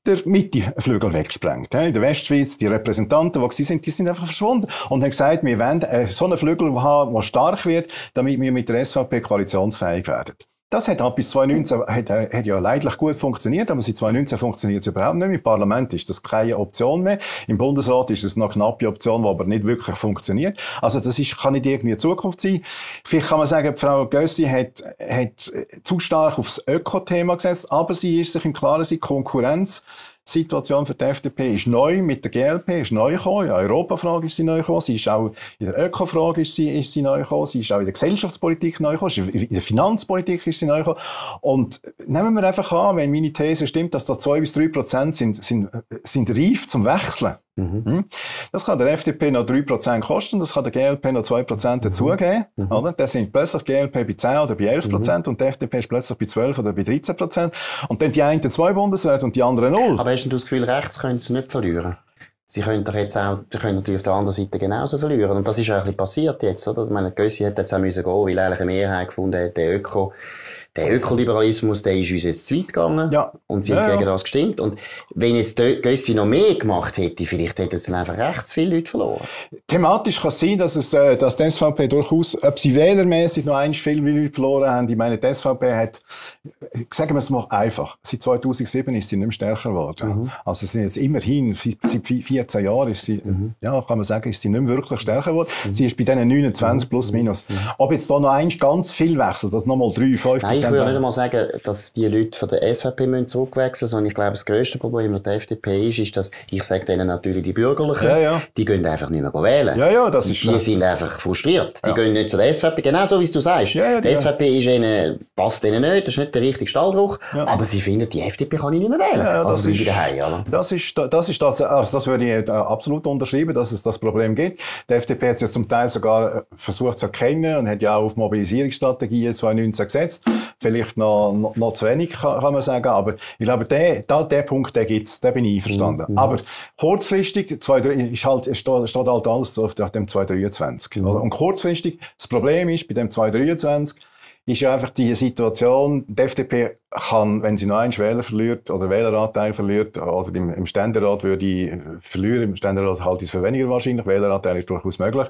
der Mitte-Flügel weggesprengt. In der Westschweiz, die Repräsentanten, die waren, die sind einfach verschwunden und haben gesagt, wir wollen so einen Flügel haben, der stark wird, damit wir mit der S V P koalitionsfähig werden. Das hat ab bis zweitausendneunzehn hat, hat ja leidlich gut funktioniert, aber seit zweitausendneunzehn funktioniert es überhaupt nicht mehr. Im Parlament ist das keine Option mehr. Im Bundesrat ist es noch eine knappe Option, die aber nicht wirklich funktioniert. Also das ist, kann nicht irgendwie Zukunft sein. Vielleicht kann man sagen, Frau Gössi hat, hat zu stark aufs Öko-Thema gesetzt, aber sie ist sich im Klaren, sie Konkurrenz. Die Situation für die F D P ist neu mit der G L P, ist neu gekommen, in der Europafrage ist sie neu gekommen, sie ist auch in der Ökofrage ist sie, ist sie neu gekommen, sie ist auch in der Gesellschaftspolitik neu gekommen, in der Finanzpolitik ist sie neu gekommen. Und nehmen wir einfach an, wenn meine These stimmt, dass da zwei bis drei Prozent sind, sind, sind reif zum Wechseln. Mhm. Das kann der F D P noch drei Prozent kosten, das kann der G L P noch zwei Prozent dazugeben. Mhm. Oder? Dann sind plötzlich die G L P bei zehn oder bei elf Prozent mhm. und die F D P ist plötzlich bei zwölf oder bei dreizehn Prozent. Und dann die einen zwei Bundesräte und die anderen null. Aber hast du das Gefühl, rechts können sie nicht verlieren? Sie können doch jetzt auch, die können natürlich auf der anderen Seite genauso verlieren. Und das ist ja ein bisschen passiert jetzt, oder? Ich meine, Gössi hätte jetzt auch müssen gehen, weil eigentlich eine Mehrheit gefunden hat, der Öko, der Ökoliberalismus, der ist uns jetzt zu weit gegangen. Ja. Und sie ja, hat gegen ja. das gestimmt. Und wenn jetzt Gössi noch mehr gemacht hätte, vielleicht hätten es dann einfach recht viele Leute verloren. Thematisch kann es sein, dass es, dass die S V P durchaus, ob sie wählermäßig noch einst viele Leute verloren haben. Ich meine, die S V P hat, sagen wir es mal einfach, seit zweitausendsieben ist sie nicht mehr stärker geworden. Mhm. Also sind jetzt immerhin, seit vierzehn Jahren ist sie, mhm. ja, kann man sagen, ist sie nicht mehr wirklich stärker geworden. Mhm. Sie ist bei diesen neunundzwanzig mhm. plus minus. Mhm. Ob jetzt da noch einst ganz viel wechselt, dass nochmal drei, fünf Prozent. Ich würde nicht einmal sagen, dass die Leute von der S V P zurückwechseln müssen, sondern ich glaube, das grösste Problem mit der F D P ist, ist dass, ich sage denen natürlich die Bürgerlichen, ja, ja. die gehen einfach nicht mehr wählen. Ja, ja, das ist die klar. sind einfach frustriert. Die ja. gehen nicht zu der S V P, genau so wie du sagst. Ja, ja, die, die S V P ist ihnen, passt ihnen nicht, das ist nicht der richtige Stallbruch, ja. aber sie finden, die F D P kann ich nicht mehr wählen. Ja, ja, also das ist, daheim, oder? Das, ist, das, ist das, also das würde ich absolut unterschreiben, dass es das Problem gibt. Die F D P hat es jetzt zum Teil sogar versucht zu erkennen und hat ja auch auf Mobilisierungsstrategien zweitausendneunzehn gesetzt. Vielleicht noch, noch, noch zu wenig, kann, kann man sagen. Aber ich glaube, der, der, der Punkt, den gibt es, den bin ich einverstanden. Mhm. Aber kurzfristig, zwei, ist halt, steht halt alles auf dem zweihundertdreiundzwanzig. Mhm. Und kurzfristig, das Problem ist, bei dem zweihundertdreiundzwanzig ist ja einfach die Situation, die F D P kann, wenn sie noch einen Wähler verliert oder Wähleranteil verliert, oder im, im Ständerat würde ich verlieren, im Ständerat halte ich es für weniger wahrscheinlich, Wähleranteil ist durchaus möglich,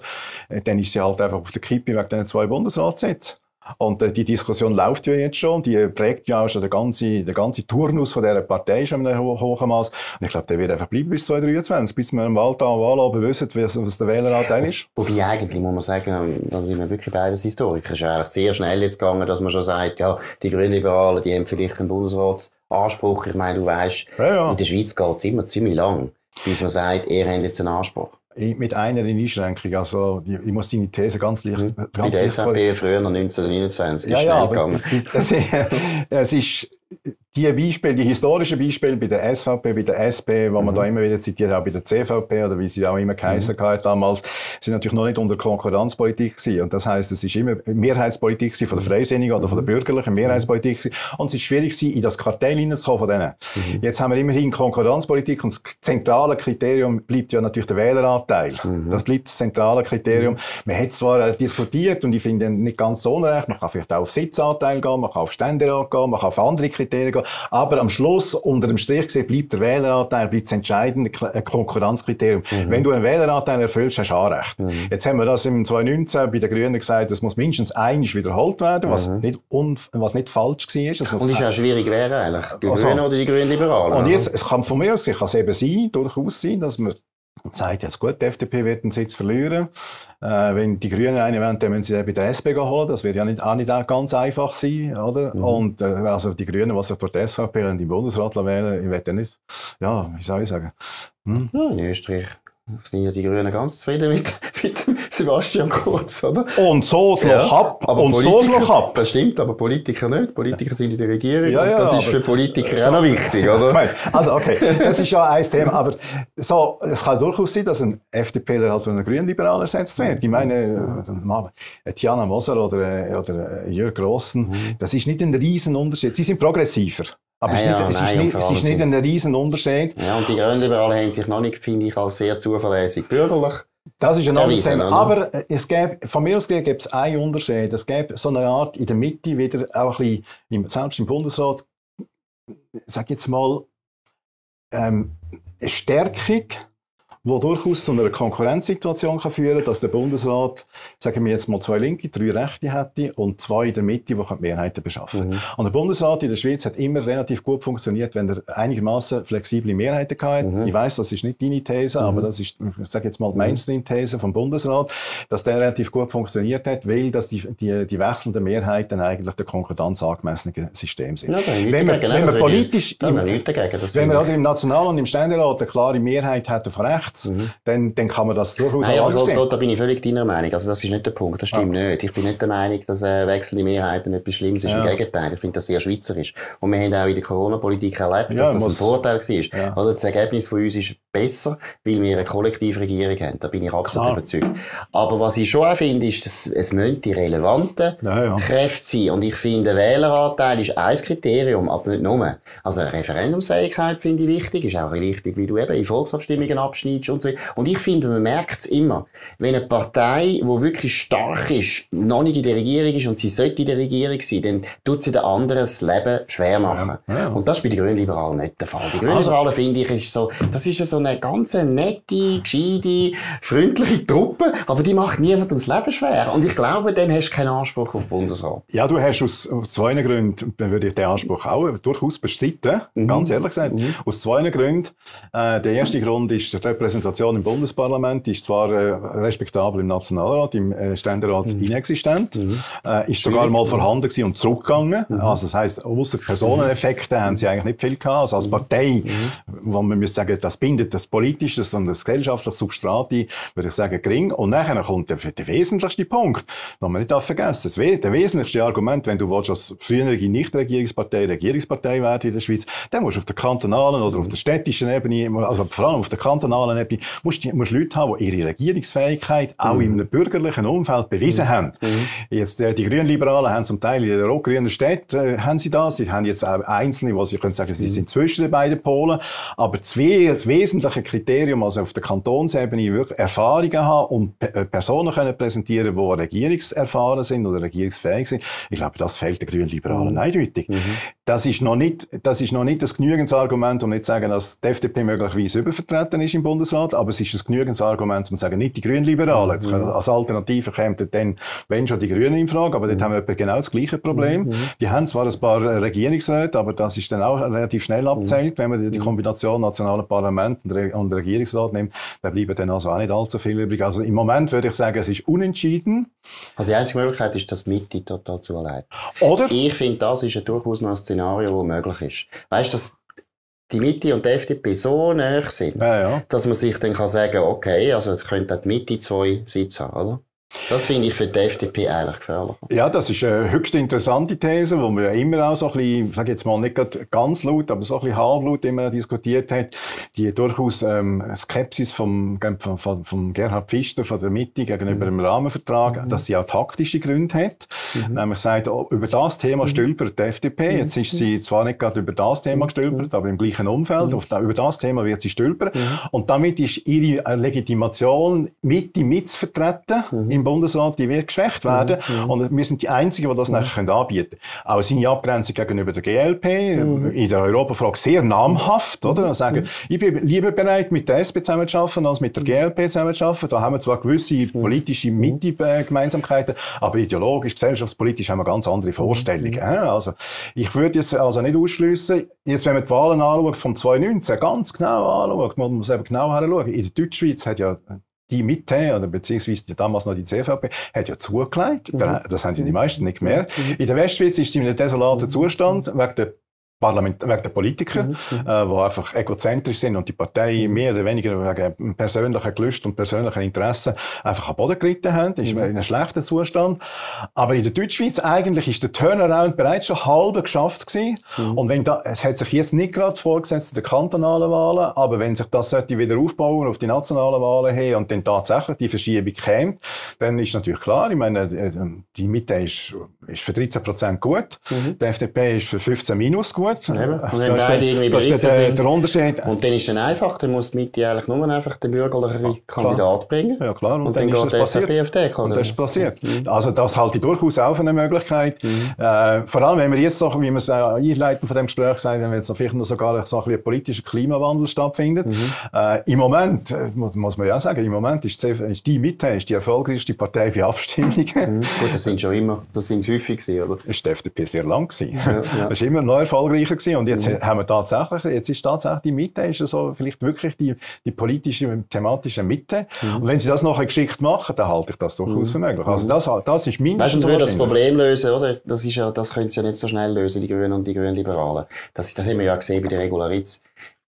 dann ist sie halt einfach auf der Kippe wegen diesen zwei Bundesratssitzen. Und äh, die Diskussion läuft ja jetzt schon, die prägt ja auch schon den ganzen, den ganzen Turnus von dieser Partei schon in einem ho hohen Maß. Und ich glaube, der wird einfach bleiben bis zweitausenddreiundzwanzig, bis wir am Wahltag und Wahlabend wissen, was der Wähleranteil ist. Wobei eigentlich, muss man sagen, da sind wir wirklich beides Historiker. Es ist eigentlich sehr schnell jetzt gegangen, dass man schon sagt, ja, die Grünliberalen, die haben vielleicht einen Bundesratsanspruch. Ich meine, du weißt, ja, ja. in der Schweiz geht es immer ziemlich lang, bis man sagt, ihr habt jetzt einen Anspruch. Mit einer Einschränkung, also ich muss deine These ganz leicht... Ganz bei der S V P früher noch neunzehnhundertneunundzwanzig ja, ist ja, aber das, das ist die Beispiele, die historischen Beispiele bei der S V P, bei der S P, wo mhm. man da immer wieder zitiert, auch bei der C V P oder wie sie auch immer geheißen mhm. hat damals, sind natürlich noch nicht unter Konkurrenzpolitik gewesen. Und das heisst, es ist immer Mehrheitspolitik gewesen von der Freisinnigen oder von der bürgerlichen Mehrheitspolitik gewesen. Und es ist schwierig gewesen, in das Kartell hineinzukommen von denen. Mhm. Jetzt haben wir immerhin Konkurrenzpolitik und das zentrale Kriterium bleibt ja natürlich der Wähleranteil. Mhm. Das bleibt das zentrale Kriterium. Man hat zwar diskutiert und ich finde nicht ganz so unrecht, man kann vielleicht auch auf Sitzanteil gehen, man kann auf Ständerat gehen, man kann auf andere Kriterien gehen. Aber am Schluss, unter dem Strich gesehen, bleibt der Wähleranteil, bleibt das entscheidende Konkurrenzkriterium. Mhm. Wenn du einen Wähleranteil erfüllst, hast du Anrecht. Mhm. Jetzt haben wir das im zweitausendneunzehn bei den Grünen gesagt, das muss mindestens einmal wiederholt werden, was, mhm. nicht, was nicht falsch war. Das muss und ist auch schwierig wäre eigentlich, die also, Grünen oder die Grünen-Liberalen. Und jetzt, es kann von mir aus, kann es eben sein, durchaus sein, dass man sagt, jetzt gut, die F D P wird einen Sitz verlieren. Äh, wenn die Grünen einen wollen, dann müssen sie bei der S P holen. Das wird ja nicht, auch nicht ganz einfach sein, oder? Mhm. Und äh, also die Grünen, was sich durch die S V P und im Bundesrat wählen, ich will ja nicht, ja, wie soll ich sagen? Hm? Ja, in Österreich sind ja die Grünen ganz zufrieden mit, mit Sebastian Kurz, oder? Und so es ja. noch ab. Aber und Politiker, so es noch ab. Das stimmt, aber Politiker nicht. Politiker sind in der Regierung. Ja, ja, und das ist für Politiker so, auch noch wichtig, oder? Also, okay. Das ist ja ein Thema. Aber so, es kann durchaus sein, dass ein FDPler halt von einem Grünliberalen ersetzt wird. Ich meine, äh, Tiana Moser oder, äh, oder Jörg Grossen, mhm. das ist nicht ein riesen Unterschied. Sie sind progressiver. Aber ja, es, ja, nicht, es, nein, ist, es ist nicht ein riesen Unterschied. Ja, und die Grünliberalen haben sich noch nicht, finde ich, als sehr zuverlässig bürgerlich. Das ist ein anderes Thema. Aber es gäbe, von mir aus gäbe es einen Unterschied. Es gäbe so eine Art in der Mitte, wieder auch ein bisschen, selbst im Bundesrat, sag jetzt mal, ähm, eine Stärkung, die durchaus zu einer Konkurrenzsituation kann führen kann, dass der Bundesrat, sagen wir jetzt mal, zwei Linke, drei Rechte hätte und zwei in der Mitte, die Mehrheiten beschaffen. Mhm. Und der Bundesrat in der Schweiz hat immer relativ gut funktioniert, wenn er einigermaßen flexible Mehrheiten hatte. Mhm. Ich weiss, das ist nicht deine These, mhm. aber das ist, ich sage jetzt mal, die Mainstream-These vom Bundesrat, dass der relativ gut funktioniert hat, weil dass die, die, die wechselnden Mehrheiten eigentlich der Konkordanz angemessenen System sind. Ja, wenn man, wenn man politisch, im, dagegen, wenn man im National- und im Ständerat eine klare Mehrheit hätte von rechts, Mhm. Dann, dann kann man das durchaus auch ansehen. Da, da bin ich völlig deiner Meinung. Also das ist nicht der Punkt, das stimmt ja. nicht. Ich bin nicht der Meinung, dass äh, wechselnde Mehrheiten etwas Schlimmes ist. Ja. Im Gegenteil, ich finde das sehr schweizerisch. Und wir haben auch in der Corona-Politik erlebt, ja, dass das muss, ein Vorteil war. Ja. Also das Ergebnis von uns ist besser, weil wir eine Kollektivregierung haben. Da bin ich absolut Klar. überzeugt. Aber was ich schon auch finde, ist, dass es die relevanten ja, ja. Kräfte sein. Und ich finde, Wähleranteil ist ein Kriterium, aber nicht nur. Also Referendumsfähigkeit finde ich wichtig. Ist auch wichtig, wie du eben in Volksabstimmungen abschneidest. Und, so. Und ich finde, man merkt es immer, wenn eine Partei, die wirklich stark ist, noch nicht in der Regierung ist und sie sollte in der Regierung sein, dann tut sie den anderen das Leben schwer machen. Ja, ja. Und das ist bei den Grünliberalen nicht der Fall. Die Grünliberalen, also, finde ich, ist so, das ist so eine ganz nette, gescheite, freundliche Truppe, aber die macht niemandem das Leben schwer. Und ich glaube, dann hast du keinen Anspruch auf den Bundesrat. Ja, du hast aus, aus zwei Gründen, würde ich den Anspruch auch durchaus bestreiten, mhm. ganz ehrlich gesagt. Mhm. Aus zwei Gründen. Äh, der erste Grund ist der Repräsentation im Bundesparlament, ist zwar äh, respektabel im Nationalrat, im äh, Ständerat mhm. inexistent, mhm. Äh, ist sogar mal vorhanden gewesen und zurückgegangen. Mhm. Also das heisst, außer Personeneffekten mhm. haben sie eigentlich nicht viel gehabt. Also als Partei, mhm. wo man müsste sagen, das bindet das politische und das gesellschaftliche Substrat ein, würde ich sagen, gering. Und nachher kommt der, der wesentlichste Punkt, den man nicht vergessen darf. Das, das wesentlichste Argument, wenn du willst, als frühere Nichtregierungspartei Regierungspartei werden in der Schweiz, dann musst du auf der kantonalen oder auf der städtischen Ebene, also vor allem auf der kantonalen Ebene, du musst, musst Leute haben, die ihre Regierungsfähigkeit auch mhm. in einem bürgerlichen Umfeld bewiesen mhm. haben. Jetzt, äh, die Grünliberalen haben zum Teil in der rot-grünen Städte äh, haben sie das. Sie haben jetzt auch Einzelne, die sie können sagen, sie mhm. sind zwischen den beiden Polen. Aber das wesentliche Kriterium, also auf der Kantonsebene wirklich Erfahrungen haben und P Personen können präsentieren, die regierungserfahren sind oder regierungsfähig sind, ich glaube, das fehlt den Grünliberalen mhm. eindeutig. Mhm. Das ist noch nicht, das ist noch nicht das genügendes Argument, um nicht zu sagen, dass die F D P möglicherweise übervertreten ist im Bundesrat. Aber es ist ein genügendes Argument, um zu sagen, nicht die Grünliberalen. Mhm. Als Alternative kämen dann, wenn schon, die Grünen in Frage, aber dort mhm. haben wir genau das gleiche Problem. Mhm. Die haben zwar ein paar Regierungsräte, aber das ist dann auch relativ schnell abzählt. Mhm. Wenn man die Kombination nationalen Parlament und, Re und Regierungsrat nimmt, dann bleiben dann also auch nicht allzu viel übrig. Also im Moment würde ich sagen, es ist unentschieden. Also die einzige Möglichkeit ist, dass die Mitte total zu allein. Oder? Ich finde, das ist ja durchaus noch ein Szenario, das möglich ist. Weißt du, die Mitte und die F D P so nahe sind, ja, ja. dass man sich dann kann sagen kann, okay, also könnte die Mitte zwei Sitze haben, oder? Das finde ich für die F D P eigentlich gefährlich. Ja, das ist eine höchst interessante These, die man ja immer auch so ein bisschen, sage jetzt mal nicht ganz laut, aber so ein bisschen halblaut immer diskutiert hat. Die durchaus ähm, Skepsis vom, vom, vom, vom Gerhard Pfister von der Mitte gegenüber mhm. dem Rahmenvertrag, mhm. dass sie auch taktische Gründe hat. Mhm. Nämlich sagt, oh, über das Thema stülpert die F D P. Mhm. Jetzt ist sie zwar nicht gerade über das Thema gestülpert, mhm. aber im gleichen Umfeld. Mhm. Auf, über das Thema wird sie stülpern. Mhm. Und damit ist ihre Legitimation, Mitte mitzuvertreten mhm. im Bundesrat, die wird geschwächt werden. Mhm. Und wir sind die Einzigen, die das mhm. nachher anbieten können. Auch seine Abgrenzung gegenüber der G L P, mhm. in der Europafrage sehr namhaft, oder? Sagen, mhm. ich bin lieber bereit, mit der S P zusammenzuarbeiten, als mit der G L P zusammenzuarbeiten. Da haben wir zwar gewisse politische Mitte-Gemeinsamkeiten, aber ideologisch, gesellschaftspolitisch haben wir ganz andere Vorstellungen. Also, ich würde jetzt also nicht ausschliessen, jetzt, wenn man die Wahlen anschaut, vom zweitausendneunzehn ganz genau anschaut, man muss eben genau hinschauen. In der Deutschschweiz hat ja die Mitte, oder beziehungsweise damals noch die C V P, hat ja zugelegt. Mhm. Das haben die meisten nicht gemerkt. In der Westschweiz ist sie in einem desolaten Zustand, wegen der Parlament, wegen der Politiker, mhm. äh, die einfach egozentrisch sind und die Partei mehr oder weniger wegen persönlicher Gelüste und persönlicher Interessen einfach am Boden geritten haben. Ist mhm. man in einem schlechten Zustand. Aber in der Deutschschweiz eigentlich ist der Turnaround bereits schon halb geschafft gewesen. Mhm. Und wenn da, es hat sich jetzt nicht gerade vorgesetzt in den kantonalen Wahlen, aber wenn sich das sollte wieder aufbauen auf die nationalen Wahlen hin und dann tatsächlich die Verschiebung käme, dann ist natürlich klar, ich meine, die Mitte ist, ist für dreizehn Prozent gut, mhm. die F D P ist für fünfzehn minus gut. Und dann beide irgendwie der Unterschied. Und dann ist es einfach, dann muss die Mitte eigentlich nur einfach den bürgerlichen ja, Kandidat bringen. Ja, klar. Und, und dann, dann ist das passiert. Und das ist passiert. Mhm. Also das halte ich durchaus auch für eine Möglichkeit. Mhm. Äh, vor allem, wenn wir jetzt, so, wie wir es einleitend von dem Gespräch gesagt haben, wenn jetzt noch vielleicht noch sogar so ein bisschen politischer Klimawandel stattfindet. Mhm. Äh, Im Moment, muss man ja sagen, im Moment ist die, ist die Mitte ist die erfolgreichste Partei bei Abstimmungen. Mhm. Gut, das sind schon immer, das sind häufig gewesen, oder? Das war die F D P sehr lang gewesen. Ja, ja. Das ist immer noch erfolgreich. Und jetzt mhm. haben wir tatsächlich, jetzt ist tatsächlich die Mitte, ist so vielleicht wirklich die, die politische, thematische Mitte. Mhm. Und wenn sie das noch geschickt machen, dann halte ich das durchaus mhm. für möglich. Also das, das ist mindestens. Weißt du, das Problem lösen, oder? Das ist ja, das können sie ja nicht so schnell lösen, die Grünen und die Grünliberalen. Das, das haben wir ja gesehen bei der Regularitz.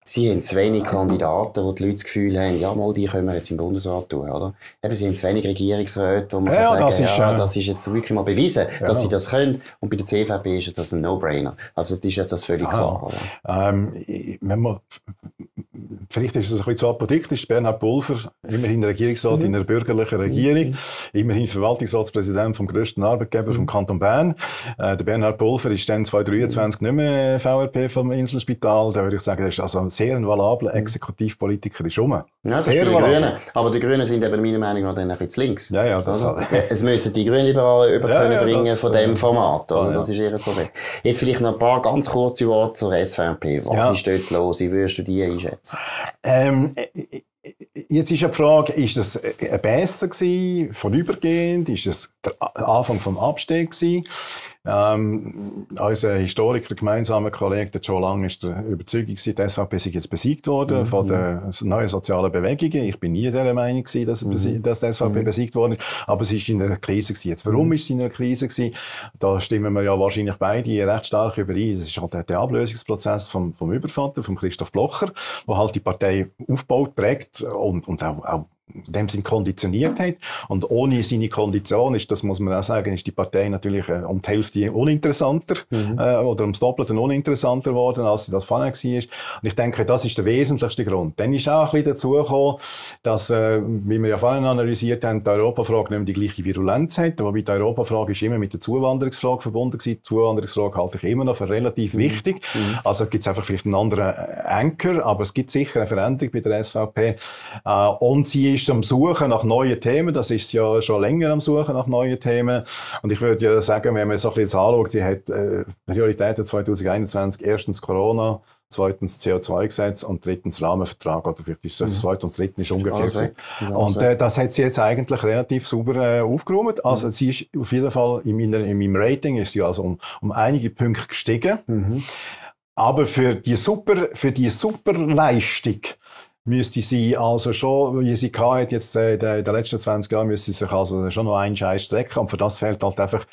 Sie haben zu wenig Kandidaten, wo die Leute das Gefühl haben, ja, mal die können wir jetzt im Bundesrat tun, oder? Eben, sie haben zu wenig Regierungsräte, wo man ja, kann sagen, das ist, ja, das ist jetzt wirklich mal bewiesen, ja. dass sie das können. Und bei der C V P ist das ein No-Brainer. Also, das ist jetzt das völlig klar, oder? Ähm, wenn man, vielleicht ist es ein bisschen zu apodiktisch, Bernhard Pulver, immerhin Regierungsrat mhm. in einer bürgerlichen Regierung, mhm. immerhin Verwaltungsratspräsident vom grössten Arbeitgeber mhm. vom Kanton Bern. Äh, der Bernhard Pulver ist dann zweitausenddreiundzwanzig mhm. nicht mehr V R P vom Inselspital, da würde ich sagen, das ist also sehr ein valabler Exekutivpolitiker ist rum. Ja, sehr die Grünen. Aber die Grünen sind eben meiner Meinung nach dann ein bisschen zu links. Ja, ja, das also, es müssen die Grünliberalen über ja, ja, bringen das, von diesem Format. Oder? Ja, ja. Das ist ihr Problem. Jetzt vielleicht noch ein paar ganz kurze Worte zur S V P. Was ja. ist dort los? Wie würdest du die einschätzen? Ähm, Jetzt ist ja die Frage, ist das ein Besser gewesen, vorübergehend? Ist das der Anfang vom Abstieg gewesen? Ähm, unser Historiker, gemeinsamer Kollege, der Joe Lang, ist der Überzeugung gewesen, die S V P sei jetzt besiegt worden mhm. von den neuen sozialen Bewegungen. Ich bin nie der Meinung gewesen, dass, mhm. dass die S V P mhm. besiegt worden ist. Aber es ist in einer Krise gewesen. Jetzt, warum mhm. ist sie in einer Krise gewesen? Da stimmen wir ja wahrscheinlich beide recht stark überein. Das ist halt der Ablösungsprozess vom, vom Übervater, von Christoph Blocher, der halt die Partei aufbaut, prägt, und, und auch, auch in dem Sinn konditioniert hat. Und ohne seine Kondition ist, das muss man auch sagen, ist die Partei natürlich äh, um die Hälfte uninteressanter mhm. äh, oder ums Doppelte uninteressanter geworden, als sie das vorher war. Und ich denke, das ist der wesentlichste Grund. Dann ist auch ein bisschen dazu gekommen, dass, äh, wie wir ja vorhin analysiert haben, die Europafrage nicht mehr die gleiche Virulenz hat. Wobei die Europafrage ist immer mit der Zuwanderungsfrage verbunden gewesen. Die Zuwanderungsfrage halte ich immer noch für relativ mhm. wichtig. Mhm. Also gibt es einfach vielleicht einen anderen Anker, aber es gibt sicher eine Veränderung bei der S V P. Äh, und sie ist am Suchen nach neuen Themen, das ist ja schon länger am Suchen nach neuen Themen. Und ich würde ja sagen, wenn man so ein bisschen anschaut, sie hat äh, Prioritäten zweitausendeinundzwanzig, erstens Corona, zweitens C O zwei Gesetz und drittens Rahmenvertrag, oder vielleicht ist das zweite und das dritte ist umgekehrt. Und äh, das hat sie jetzt eigentlich relativ sauber äh, aufgeräumt. Also mhm. sie ist auf jeden Fall, in, meiner, in meinem Rating ist sie also um, um einige Punkte gestiegen. Mhm. Aber für die super, für die super Leistung müsste sie also schon, wie sie hatte, jetzt in den letzten zwanzig Jahren, müsste sie sich also schon noch einen Scheiß strecken. Und für das fehlt halt einfach,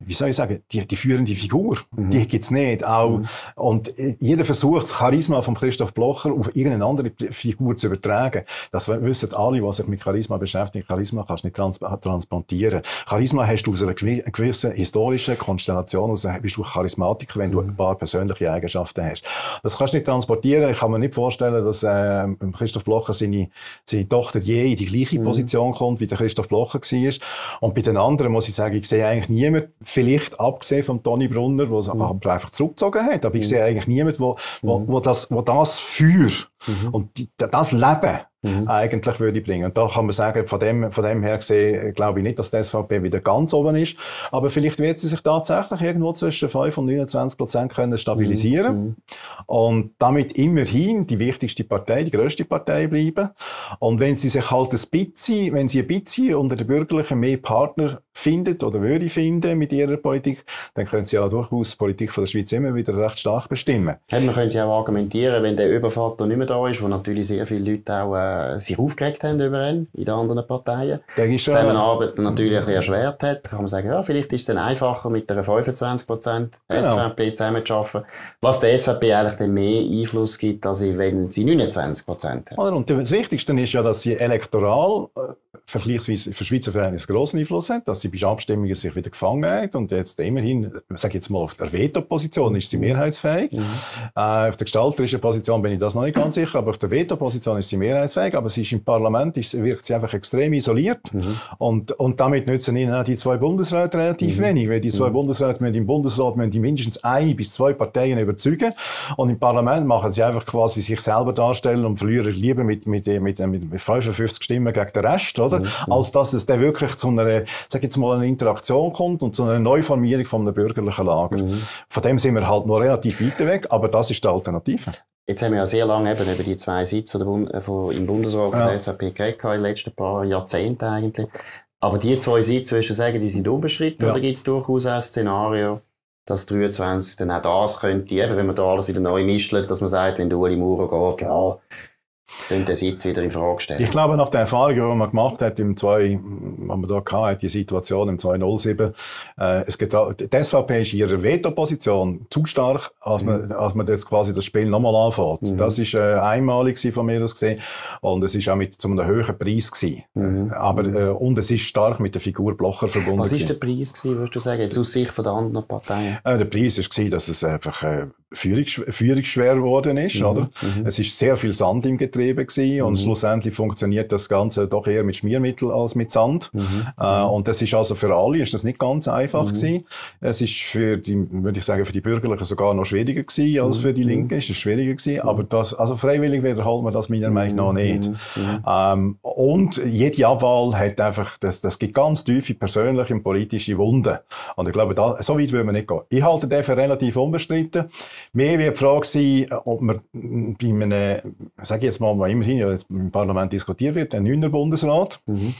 wie soll ich sagen, die, die führende Figur. Mhm. Die gibt's nicht. Auch, mhm. Und jeder versucht, das Charisma von Christoph Blocher auf irgendeine andere Figur zu übertragen. Das wissen alle, die sich mit Charisma beschäftigen. Charisma kannst du nicht trans transplantieren. Charisma hast du aus einer gewissen historischen Konstellation, aus einer, bist du Charismatiker, wenn mhm. du ein paar persönliche Eigenschaften hast. Das kannst du nicht transportieren. Ich kann mir nicht vorstellen, dass äh, Christoph Blocher seine, seine Tochter je in die gleiche Position mhm. kommt, wie der Christoph Blocher war. Und bei den anderen muss ich sagen, ich sehe eigentlich niemanden, vielleicht abgesehen von Toni Brunner, der mhm. einfach zurückgezogen hat, aber ich mhm. sehe eigentlich niemanden, der das Feuer Mhm. Und die, das Leben mhm. eigentlich würde ich bringen. Und da kann man sagen, von dem, von dem her gesehen, glaube ich nicht, dass die S V P wieder ganz oben ist. Aber vielleicht wird sie sich tatsächlich irgendwo zwischen fünf und neunundzwanzig Prozent können stabilisieren mhm. und damit immerhin die wichtigste Partei, die grösste Partei bleiben. Und wenn sie sich halt ein bisschen, wenn sie ein bisschen unter den Bürgerlichen mehr Partner findet oder würde finden mit ihrer Politik, dann können sie ja durchaus die Politik von der Schweiz immer wieder recht stark bestimmen. Ja, man könnte ja auch argumentieren, wenn der Übervater nicht mehr da ist, wo natürlich sehr viele Leute auch äh, sich aufgeregt haben über ihn in den anderen Parteien, die Zusammenarbeit natürlich ein bisschen erschwert hat, kann man sagen, ja, vielleicht ist es dann einfacher, mit einer fünfundzwanzig Prozent genau. S V P zusammenzuarbeiten, was der S V P eigentlich dann mehr Einfluss gibt, als wenn sie neunundzwanzig Prozent haben. Und das Wichtigste ist ja, dass sie elektoral äh, vergleichsweise für Schweizer Verhältnisse grossen Einfluss hat, dass sie bei Abstimmungen sich wieder gefangen hat und jetzt immerhin, sage jetzt mal, auf der Veto-Position ist sie mehrheitsfähig. Mhm. Äh, auf der gestalterischen Position bin ich das noch nicht ganz sicher, aber auf der Veto-Position ist sie mehrheitsfähig, aber sie ist im Parlament, ist, wirkt sie einfach extrem isoliert mhm. und, und damit nützen ihnen auch die zwei Bundesräte relativ mhm. wenig, weil die zwei mhm. Bundesräte müssen im Bundesrat müssen die mindestens eine bis zwei Parteien überzeugen und im Parlament machen sie einfach quasi sich selber darstellen und verlieren lieber mit, mit, mit, mit, mit fünfundfünfzig Stimmen gegen den Rest, oder? Mhm. Als dass es dann wirklich zu einer, sag jetzt mal, eine Interaktion kommt und zu einer Neuformierung von einem bürgerlichen Lager. Mhm. Von dem sind wir halt noch relativ weit weg, aber das ist die Alternative. Jetzt haben wir ja sehr lange eben über die zwei Sitze von der Bund von, im Bundesrat von ja. der S V P geredet, in den letzten paar Jahrzehnten eigentlich. Aber die zwei Sitze, würdest du sagen, die sind unbestritten ja. oder gibt es durchaus auch ein Szenario, dass dreiundzwanzig dann auch das könnte, eben wenn man da alles wieder neu mischt, dass man sagt, wenn Ueli Maurer geht, ja, dann den Sitz wieder in Frage stellen. Ich glaube, nach den Erfahrungen, die man gemacht hat, im zwei, was man da hatte, die Situation im zweitausendsieben, äh, es geht, die S V P ist in ihrer Veto-Position zu stark, als man, mhm. als man jetzt quasi das Spiel nochmal anfängt. Mhm. Das war äh, einmalig von mir aus gesehen und es war auch mit zu einem höheren Preis gewesen. Mhm. Aber, äh, und es ist stark mit der Figur Blocher verbunden. Was war der Preis gewesen, würdest du sagen, jetzt aus Sicht von der anderen Parteien? Äh, der Preis war, dass es einfach äh, Führungs führungsschwer geworden ist. Mhm. Oder? Mhm. Es war sehr viel Sand im Getriebe. Mhm. Und schlussendlich funktioniert das Ganze doch eher mit Schmiermittel als mit Sand. Mhm. Äh, und das ist also für alle ist das nicht ganz einfach mhm. gewesen. Es ist für die, würde ich sagen, für die Bürgerlichen sogar noch schwieriger gewesen als mhm. für die Linken. Es ist schwieriger gewesen. Mhm. Aber das, also freiwillig wiederholt man das meiner Meinung nach nicht. Mhm. Ähm, und jede Abwahl hat einfach, das, das gibt ganz tiefe persönliche und politische Wunden. Und ich glaube, da, so weit würden wir nicht gehen. Ich halte den für relativ unbestritten. Mehr wird die Frage sein, ob man bei einem, sage ich jetzt mal, was immerhin ja jetzt im Parlament diskutiert wird, ein neuer Bundesrat. Mhm.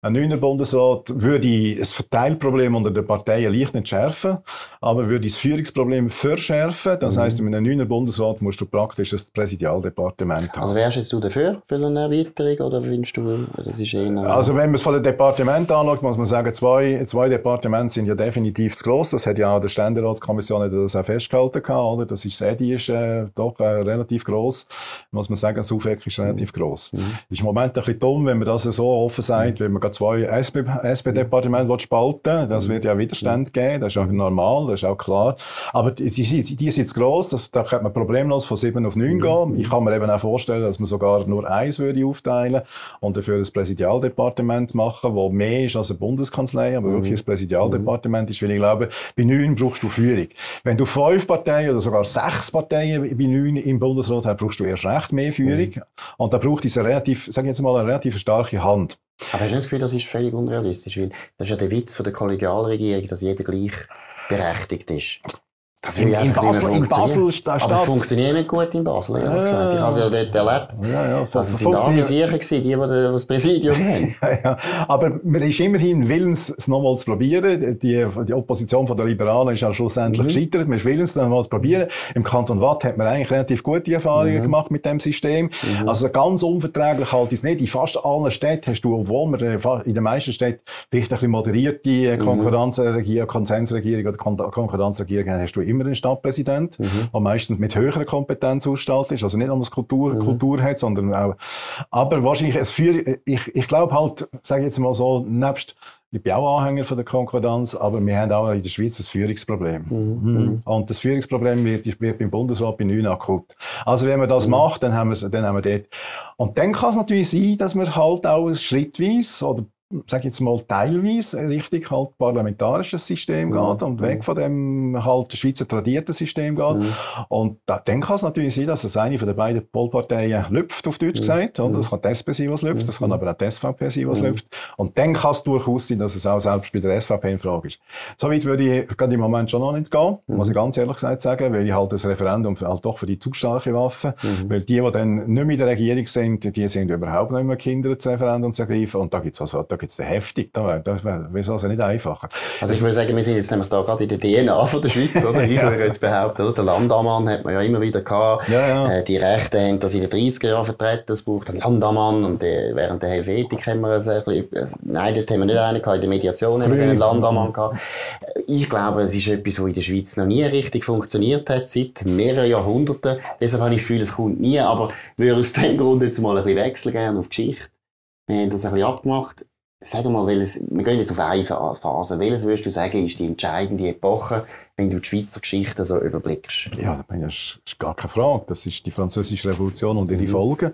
Ein neuer Bundesrat würde das Verteilproblem unter den Parteien leicht entschärfen, aber würde das Führungsproblem verschärfen. Das mhm. heisst, in einem neuen Bundesrat musst du praktisch das Präsidialdepartement haben. Also wärst jetzt du dafür für eine Erweiterung oder wünschst du, das ist eher... Also wenn man es von den Departementen anschaut, muss man sagen, zwei, zwei Departemente sind ja definitiv zu gross. Das hat ja auch die Ständeratskommission das auch festgehalten gehabt, oder? Das ist, die ist äh, doch äh, relativ gross. Muss man sagen, das Aufwerk ist relativ gross. Mhm. Ist im Moment ein bisschen dumm, wenn man das so offen sagt, mhm. wenn man zwei S P-Departemente spalten, das wird ja Widerstand geben, das ist auch normal, das ist auch klar. Aber die, die, die sind gross, das, da könnte man problemlos von sieben auf neun gehen. Ich kann mir eben auch vorstellen, dass man sogar nur eins würde aufteilen und dafür das Präsidialdepartement machen, das mehr ist als eine Bundeskanzlei, aber wirklich das Präsidialdepartement ist, weil ich glaube, bei neun brauchst du Führung. Wenn du fünf Parteien oder sogar sechs Parteien bei neun im Bundesrat hast, brauchst du erst recht mehr Führung. Und da braucht es eine relativ, sag ich jetzt mal, eine relativ starke Hand. Aber hast du das Gefühl, das ist völlig unrealistisch? Weil das ist ja der Witz von der Kollegialregierung, dass jeder gleich berechtigt ist. Das in, in Basel, in Basel steht... Aber es funktioniert nicht gut in Basel, ehrlich ja, gesagt. Ich habe es ja dort erlebt. Ja, ja, also es waren arme Sicher, die, die das Präsidium haben. Ja, ja. Aber man ist immerhin willens, es nochmals zu probieren. Die, die Opposition von der Liberalen ist ja schlussendlich mhm. gescheitert. Man ist willens, es nochmals zu probieren. Im Kanton Watt hat man eigentlich relativ gute Erfahrungen mhm. gemacht mit dem System. Mhm. Also ganz unverträglich halte ich es nicht. In fast allen Städten hast du, obwohl man in den meisten Städten vielleicht ein bisschen moderierte Konkurrenzregierung, Konsensregierung oder Konkurrenzregierung hast du immer ein Stadtpräsident, mhm. der meistens mit höherer Kompetenz ausgestattet ist, also nicht nur Kultur, mhm. Kultur hat, sondern auch, aber wahrscheinlich, es für, ich, ich glaube halt, sage ich jetzt mal so, nebst, ich bin auch Anhänger von der Konkordanz, aber wir haben auch in der Schweiz ein Führungsproblem. Mhm. Mhm. Und das Führungsproblem wird, wird beim Bundesrat bei neun akut. Also wenn man das mhm. macht, dann haben wir es, dann haben wir dort. Und dann kann es natürlich sein, dass man halt auch schrittweise, oder sage jetzt mal teilweise richtig halt parlamentarisches System ja. geht und weg von dem halt Schweizer tradierten System geht. Ja. Und da, dann kann es natürlich sein, dass es eine von den beiden Polparteien lüpft, auf Deutsch ja. gesagt. Und das kann die S P sein, was lüpft, ja. das kann aber auch die S V P sein, was ja. lüpft. Und dann kann es durchaus sein, dass es auch selbst bei der S V P in Frage ist. Soweit würde ich gerade im Moment schon noch nicht gehen, ja. muss ich ganz ehrlich gesagt sagen, weil ich halt das Referendum für, halt doch für die zu starke Waffe, ja. weil die, die dann nicht mehr in der Regierung sind, die sind überhaupt nicht mehr Kinder, das Referendum zu ergreifen. Und da gibt es also da gibt es heftig, da wäre es also nicht einfacher. Also ich würde sagen, wir sind jetzt nämlich da gerade in der D N A von der Schweiz, oder? Ich würde jetzt behaupten, oder? Der Landammann hat man ja immer wieder gehabt. Ja, ja. Äh, die Rechten haben das in den dreißiger Jahren vertreten, das braucht einen Landammann. Und die, während der Helvetik haben wir sehr viel, äh, nein, dort haben wir nicht einen gehabt, in der Mediation haben wir einen Landammann gehabt. Ich glaube, es ist etwas, was in der Schweiz noch nie richtig funktioniert hat, seit mehreren Jahrhunderten. Deshalb habe ich das Gefühl, es kommt nie, aber ich würde aus dem Grund jetzt mal ein bisschen wechseln gerne auf die Geschichte. Wir haben das ein bisschen abgemacht. Sag doch mal, welches, wir gehen jetzt auf eine Phase. Welches würdest du sagen, ist die entscheidende Epoche, wenn du die Schweizer Geschichte so überblickst? Ja, das ist gar keine Frage. Das ist die Französische Revolution und ihre mhm. Folgen.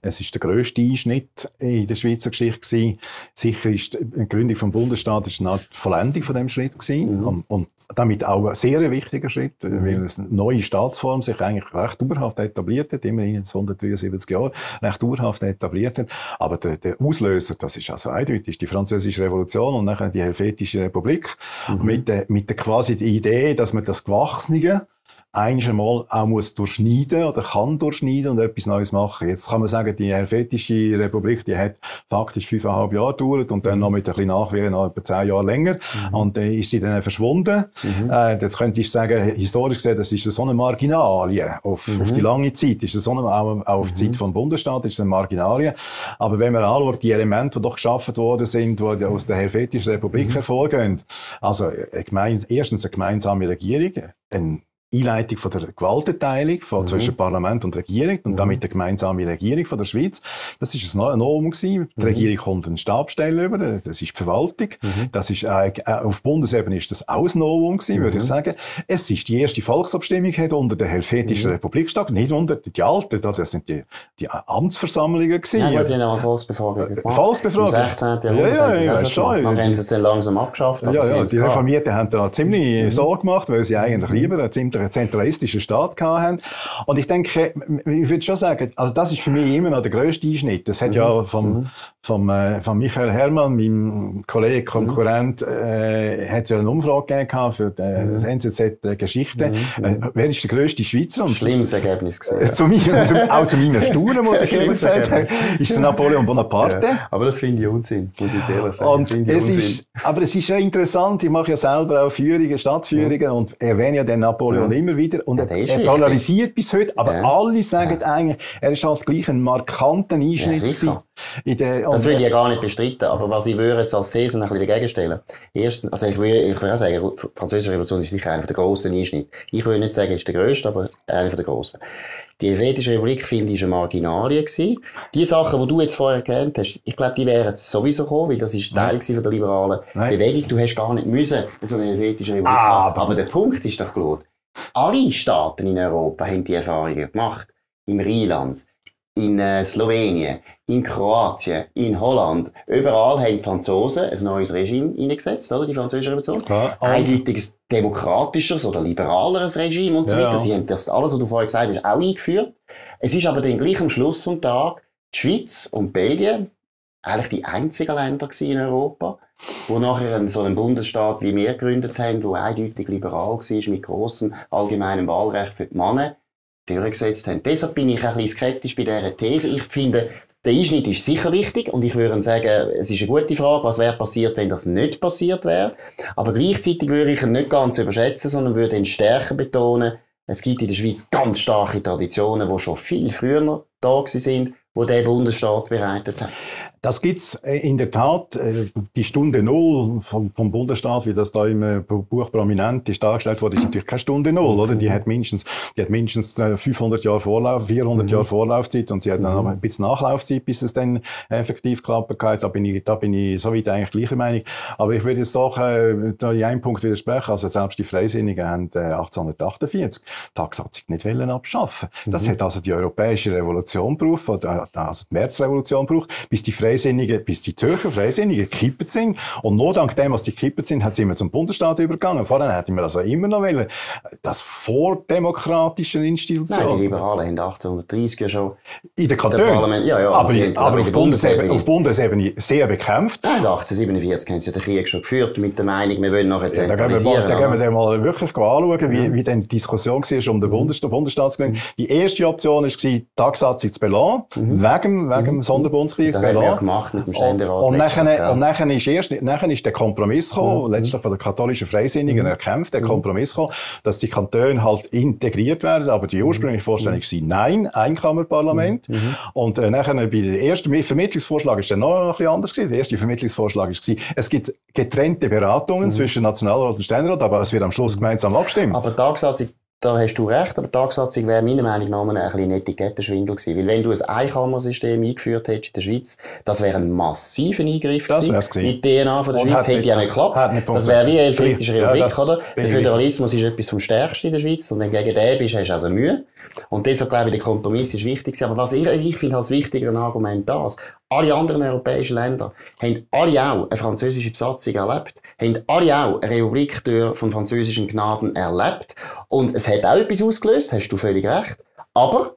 Es ist der grösste Einschnitt in der Schweizer Geschichte gewesen. Sicher ist die Gründung des Bundesstaates eine Art Vollendung von diesem Schritt gewesen. Mhm. Und, und damit auch ein sehr wichtiger Schritt, mhm. weil eine neue Staatsform sich eigentlich recht dauerhaft etabliert hat, immerhin in hundertdreiundsiebzig Jahren recht dauerhaft etabliert hat. Aber der, der Auslöser, das ist also eindeutig, die Französische Revolution und nachher die Helvetische Republik mhm. mit der, mit der quasi die Idee, dass man das Gewachsene eigentlich einmal auch muss durchschneiden oder kann durchschneiden und etwas Neues machen. Jetzt kann man sagen, die Helvetische Republik, die hat faktisch fünfeinhalb Jahre gedauert und dann noch mit ein bisschen Nachwirren, noch etwa zehn Jahre länger. Mhm. Und dann ist sie dann verschwunden. Mhm. Äh, jetzt könnte ich sagen, historisch gesehen, das ist so eine Marginalie. Auf, mhm. auf die lange Zeit ist das so eine, auch, auch auf die mhm. Zeit vom Bundesstaat ist eine Marginalie. Aber wenn man anschaut, die Elemente, die doch geschaffen worden sind, die aus der Helvetischen Republik mhm. hervorgehen, also eine, erstens eine gemeinsame Regierung, dann Einleitung von der Gewaltenteilung von mhm. zwischen Parlament und Regierung und mhm. damit der gemeinsamen Regierung von der Schweiz. Das war ein Novum. Die mhm. Regierung kommt einen Stabsstelle über, das ist die Verwaltung. Mhm. Das ist, äh, auf Bundesebene war das auch ein Novum, mhm. würde ich sagen. Es ist die erste Volksabstimmung hat unter der Helvetischen mhm. Republik stattgefunden, nicht unter die alten, das sind die, die Amtsversammlungen. Nein, ja, das sind auch Volksbefragungen gemacht. Volksbefragungen? Im sechzehnten Jahrhundert. Ja, ja, ja, schon. Man haben sie es dann langsam abgeschafft. Ja, ja, die Reformierten haben da ziemlich mhm. Sorge gemacht, weil sie eigentlich lieber ziemlich einen zentralistischen Staat hatten. Und ich denke, ich würde schon sagen, also das ist für mich immer noch der grösste Einschnitt. Das hat mhm. ja vom, mhm. vom, äh, von Michael Herrmann, meinem Kollegen, Konkurrent, mhm. äh, hat es ja eine Umfrage gegeben für die, mhm. das N Z Z-Geschichte. Mhm. Äh, wer ist der grösste Schweizer? Und schlimmes Ergebnis gesehen. Äh, zu mir, zu, auch zu meiner Staunen, muss ich ehrlich sagen, ist der Napoleon Bonaparte. Ja, aber das finde ich Unsinn, muss ich ehrlich sagen. Und ich es ist, aber es ist ja interessant, ich mache ja selber auch Führungen, Stadtführungen mhm. und erwähne ja den Napoleon und immer wieder. Und ja, er polarisiert bis heute. Aber ja. alle sagen ja. eigentlich, er ist halt gleich ein markanter Einschnitt. Ja, in der, das würde ich gar nicht bestreiten. Aber was ich würde jetzt als These ein bisschen dagegen stellen. Erstens, also ich würde, ich würde auch sagen, die Französische Revolution ist sicher einer der grossen Einschnitte. Ich würde nicht sagen, es ist der grösste, aber einer der grossen. Die Helvetische Republik, finde ich, war eine Marginalie. Die Sachen, die du jetzt vorher genannt hast, ich glaube, die wären sowieso gekommen, weil das war Teil von der liberalen Nein. Bewegung. Du hast gar nicht müssen so eine Helvetische Republik ah, aber, aber der Punkt ist doch klar. Alle Staaten in Europa haben die Erfahrungen gemacht. Im Rheinland, in äh, Slowenien, in Kroatien, in Holland. Überall haben die Franzosen ein neues Regime eingesetzt, oder? Die französische Revolution. Ja, eindeutiges demokratisches oder liberaleres Regime und so ja. weiter. Sie haben das alles, was du vorher gesagt hast, auch eingeführt. Es ist aber dann gleich am Schluss vom Tag die Schweiz und Belgien eigentlich die einzigen Länder in Europa, wo nachher so einen Bundesstaat wie wir gegründet haben, der eindeutig liberal war, mit grossem allgemeinem Wahlrecht für die Männer, durchgesetzt haben. Deshalb bin ich ein bisschen skeptisch bei dieser These. Ich finde, der Einschnitt ist sicher wichtig und ich würde sagen, es ist eine gute Frage, was wäre passiert, wenn das nicht passiert wäre. Aber gleichzeitig würde ich ihn nicht ganz überschätzen, sondern würde ihn stärker betonen, es gibt in der Schweiz ganz starke Traditionen, die schon viel früher da waren, die der Bundesstaat bereitet hat. Das gibt's in der Tat. Die Stunde Null vom, vom Bundesstaat, wie das da im Buch prominent ist dargestellt wurde, ist natürlich keine Stunde Null, oder? Die hat mindestens, die hat mindestens fünfhundert Jahre Vorlauf, vierhundert mhm. Jahre Vorlaufzeit und sie hat dann noch ein bisschen Nachlaufzeit, bis es dann effektiv klappt. Da bin ich, da bin ich soweit eigentlich gleicher Meinung. Aber ich würde jetzt doch äh, da in einem Punkt widersprechen. Also selbst die Freisinnigen haben äh, achtzehnhundertachtundvierzig Tagsatz nicht wollen abschaffen. Das mhm. hat also die Europäische Revolution gebraucht, also die Märzrevolution gebraucht, bis die Freisinnigen Freisinnigen, bis die Zürcher Freisinnigen gekippt sind. Und nur dank dem, was die gekippt sind, hat sie immer zum Bundesstaat übergegangen. Vorher hätten wir also immer noch wollen. Das vor demokratischen Institutionen. Nein, die Liberalen haben achtzehnhundertdreißig ja schon in den Kantonen. Ja, ja, aber aber, aber auf, Bundesebene, auf Bundesebene sehr bekämpft. Nein, achtzehnhundertsiebenundvierzig haben sie den Krieg schon geführt mit der Meinung, wir wollen nachher zentralisieren. Ja, da gehen wir, wir mal wirklich anschauen, wie, ja. wie denn die Diskussion war um den Bundesstaat, Bundesstaatsgründung. Die erste Option war, Tagsatz ins Belassen, mhm. wegen, wegen mhm. Sonderbundskrieg. Das haben wir gemacht mit dem Ständerat. Und, und, nachher, und nachher, ist erst, nachher ist der Kompromiss gekommen, mhm. letztlich von den katholischen Freisinnigen mhm. erkämpft, der Kompromiss gekommen, dass die Kantone halt integriert werden. Aber die ursprüngliche Vorstellung war nein, Einkammerparlament. Mhm. Und äh, nachher bei der ersten Vermittlungsvorschlag war dann noch ein bisschen anders. Der erste Vermittlungsvorschlag war, es gibt getrennte Beratungen mhm. zwischen Nationalrat und Ständerat, aber es wird am Schluss gemeinsam abstimmen. Aber Tagsatz, da hast du recht, aber Tagsatz wäre meiner Meinung nach ein bisschen Etikettenschwindel gewesen. Weil wenn du ein Einkammersystem eingeführt hättest in der Schweiz, das wäre ein massiver Eingriff gewesen. Das in die D N A von der und Schweiz hätte ja nicht geklappt. Das wäre wie eine Helvetische Republik, ja, oder? Der Föderalismus ist etwas vom Stärksten in der Schweiz und wenn du gegen den bist, hast du also Mühe. Und deshalb glaube ich, der Kompromiss ist wichtig. Aber was ich, ich finde als wichtiger Argument das, alle anderen europäischen Länder haben alle auch eine französische Besatzung erlebt, haben alle auch eine Republik von französischen Gnaden erlebt. Und es hat auch etwas ausgelöst, hast du völlig recht. Aber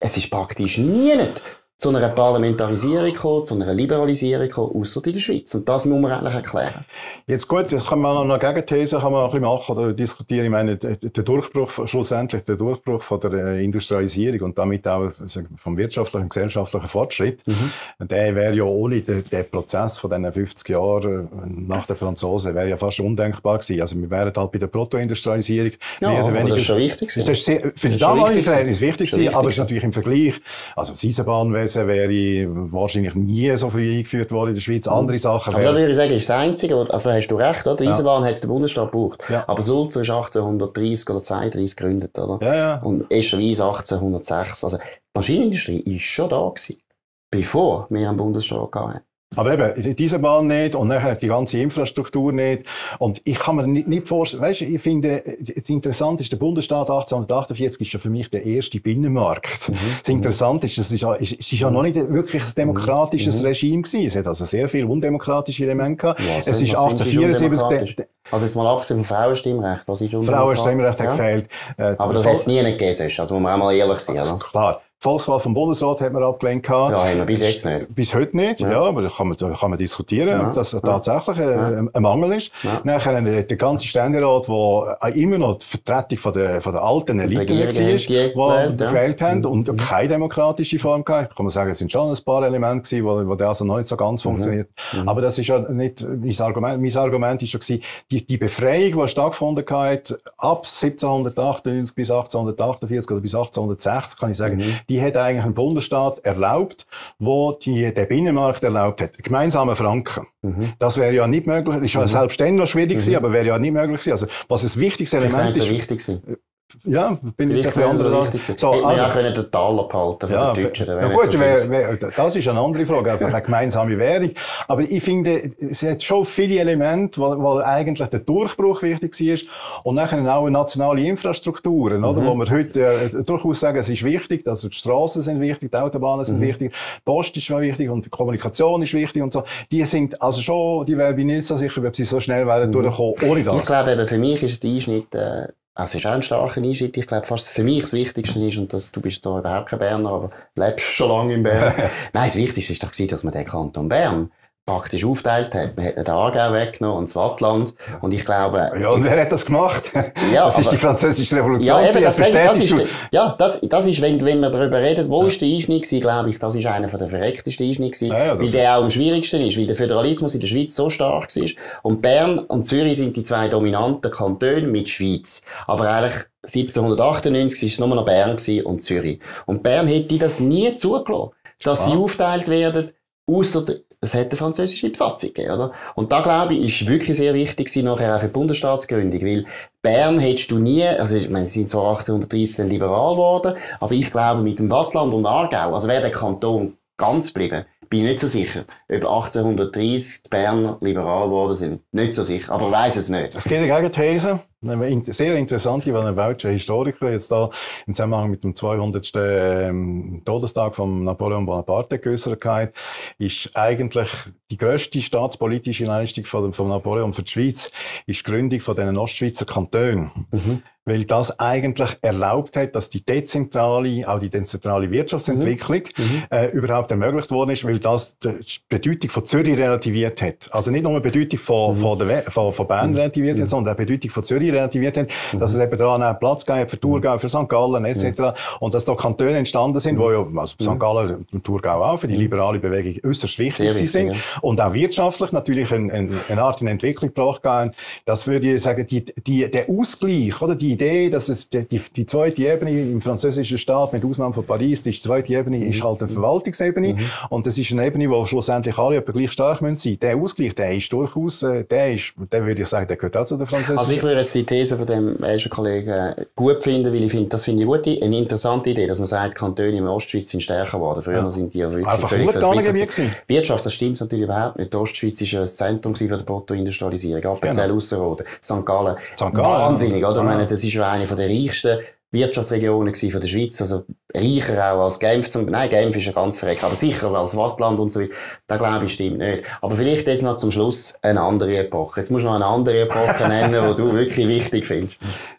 es ist praktisch nie nicht zu einer Parlamentarisierung gekommen, zu einer Liberalisierung gekommen, ausser in der Schweiz. Und das muss man eigentlich erklären. Jetzt gut, jetzt kann man noch eine Gegenthese kann man ein bisschen machen oder diskutieren. Ich meine, der Durchbruch, schlussendlich der Durchbruch von der Industrialisierung und damit auch vom wirtschaftlichen und gesellschaftlichen Fortschritt, mhm. der wäre ja ohne den, den Prozess von diesen fünfzig Jahren nach den Franzosen, wäre ja fast undenkbar gewesen. Also wir wären halt bei der Protoindustrialisierung. Ja, mehr oder weniger, das ist schon wichtig. Das ist sehr, für die damalige Verhältnisse wichtig gewesen, aber es ist natürlich im Vergleich, also das Eisenbahnwesen wäre wahrscheinlich nie so früh eingeführt worden in der Schweiz. Andere Sachen wären... Aber da würde ich sagen, ist das Einzige, also hast du recht, oder? Die Eisenbahn ja. hat es der Bundesstaat gebraucht. Ja. Aber Sulzer ist achtzehnhundertdreißig oder zweiunddreißig gegründet, oder? Ja, ja. Und Esterweiss achtzehnhundertsechs. Also die Maschinenindustrie war schon da gewesen, bevor wir einen Bundesstaat hatten. Aber eben, diese Bahn nicht und nachher die ganze Infrastruktur nicht. Und ich kann mir nicht, nicht vorstellen, weißt du, ich finde, das Interessante ist, der Bundesstaat achtzehnhundertachtundvierzig ist ja für mich der erste Binnenmarkt. Mhm. Das Interessante ist, es ist, ist, ist ja noch nicht wirklich ein demokratisches mhm. Regime gewesen. Es hat also sehr viele undemokratische Elemente gehabt. Ja, also es ist achtzehnhundertvierundsiebzig... Also jetzt mal abgesehen vom Frauenstimmrecht, was ist Frauenstimmrecht hat gefehlt. Ja. Äh, Aber das hat es nie nicht gegeben, also muss man auch mal ehrlich sein. Also, klar. Volkswahl vom Bundesrat hat man abgelehnt. Ja, haben wir bis jetzt nicht. Bis heute nicht, ja, ja aber da kann man, da kann man diskutieren, ja. dass das tatsächlich ja. ein, ein Mangel ist. Ja. Nachher der ganze Ständerat, der immer noch die Vertretung von der, von der alten Elite war, die gewählt haben ja. und keine demokratische Form gehabt. Kann man sagen, es sind schon ein paar Elemente gewesen, wo, wo das also noch nicht so ganz funktioniert. Mhm. Aber das ist ja nicht mein Argument. Mein Argument war schon, die, die Befreiung, die stattgefunden hat, ab siebzehnhundertachtundneunzig bis achtzehnhundertachtundvierzig oder bis achtzehnhundertsechzig, kann ich sagen, mhm. die hat eigentlich einen Bundesstaat erlaubt, wo die, der Binnenmarkt erlaubt hat. Gemeinsame Franken. Mhm. Das wäre ja nicht möglich. Ist ja mhm. selbst dann noch schwierig mhm. gewesen, aber wäre ja nicht möglich gewesen. Also, was ein wichtiges Element ist. So wichtig sein. Ja, bin ich jetzt ein bisschen anderer so, also, wir können den Taler behalten von ja, den Deutschen. Ja gut, so wer, wer, das ist eine andere Frage, einfach eine gemeinsame Währung. Aber ich finde, es hat schon viele Elemente, wo, wo eigentlich der Durchbruch wichtig war. Und dann auch nationale Infrastrukturen, oder, mhm. wo wir heute äh, durchaus sagen, es ist wichtig. Also die Strassen sind wichtig, die Autobahnen sind mhm. wichtig, die Post ist wichtig und die Kommunikation ist wichtig und so. Die sind also schon, die wäre ich nicht so sicher, ob sie so schnell wären mhm. durchkommen, ohne das. Ich glaube eben, für mich ist der Einschnitt... Äh Es ist auch ein starker Einschnitt. Ich glaube, fast für mich das Wichtigste ist, und das, du bist da überhaupt kein Berner, aber lebst schon lange in Bern. Nein, das Wichtigste war doch, dass man den Kanton Bern praktisch aufteilt hat. Man hat den Aargau weggenommen und das Wattland. Und ich glaube... Ja, und wer hat das gemacht? Ja, das aber, ist die Französische Revolution. Ja, eben, das, das, das ist, ja, das, das ist, wenn, wenn man darüber redet, wo ja. ist der Einschnitt war, glaube ich, das ist einer der verrecktesten Einschnitte, ja, ja, weil der auch am schwierigsten ist, weil der Föderalismus in der Schweiz so stark war. Und Bern und Zürich sind die zwei dominanten Kantone mit Schweiz. Aber eigentlich siebzehnhundertachtundneunzig war es nur noch Bern und Zürich. Und Bern hätte das nie zugelassen, dass ja. sie aufgeteilt werden, ausser es hat eine französische Besatzung gegeben, oder? Und da, glaube ich, ist wirklich sehr wichtig gewesen, nachher auch für die Bundesstaatsgründung, weil Bern hättest du nie, also ich meine, sie sind zwar achtzehnhundertdreißig liberal geworden, aber ich glaube, mit dem Wattland und Aargau, also wäre der Kanton ganz geblieben, bin ich nicht so sicher, ob achtzehnhundertdreißig die Berner liberal geworden sind, nicht so sicher, aber ich weiss es nicht. Es gibt eine Gegenthese. Sehr interessant, weil ein welcher Historiker jetzt da im Zusammenhang mit dem zweihundertsten Todestag von Napoleon Bonaparte geäußert hat, ist eigentlich die grösste staatspolitische Leistung von, von Napoleon für die Schweiz ist die Gründung von den Ostschweizer Kantonen. Mhm. Weil das eigentlich erlaubt hat, dass die dezentrale, auch die dezentrale Wirtschaftsentwicklung mhm. äh, überhaupt ermöglicht worden ist, weil das die Bedeutung von Zürich relativiert hat. Also nicht nur die Bedeutung von, mhm. von, der, von, von Bern mhm. relativiert hat, sondern auch die Bedeutung von Zürich relativiert hat, mhm. dass es eben daran einen Platz gab für Thurgau, für Sankt Gallen et cetera. Mhm. Und dass da Kantone entstanden sind, mhm. wo ja, also Sankt Gallen und Thurgau auch für die liberale Bewegung äußerst wichtig Sehr sind wichtig, ja. und auch wirtschaftlich natürlich eine, eine, eine Art in Entwicklung gebracht haben. Das würde ich sagen, die, die, der Ausgleich, oder die Idee, dass es die, die, die zweite Ebene im französischen Staat, mit Ausnahme von Paris, die zweite Ebene ist halt eine Verwaltungsebene. Mhm. Und das ist eine Ebene, wo schlussendlich alle etwa gleich stark sein müssen. Der Ausgleich, der ist durchaus, der ist, der würde ich sagen, der gehört auch zu der französischen. Also ich würde jetzt die These von dem ersten Kollegen gut finden, weil ich finde, das finde ich gut, eine interessante Idee, dass man sagt, Kantone in Ostschweiz sind stärker geworden. Früher ja. sind die ja wirklich einfach völlig verwirrt. Wirtschaft, das stimmt natürlich überhaupt nicht. Die Ostschweiz war ja das Zentrum für die Protoindustrialisierung. Appenzell, genau. Ausserrhoden, Sankt Gallen. Sankt Gallen. Wahnsinnig, oder? Ja. Das ist ja eine der reichsten Wirtschaftsregionen von der Schweiz. Also reicher auch als Genf. Zum, nein, Genf ist ja ganz verreckt, aber sicher als Wattland und so weiter. Das glaube ich stimmt nicht. Aber vielleicht jetzt noch zum Schluss eine andere Epoche. Jetzt musst du noch eine andere Epoche nennen, die du wirklich wichtig findest.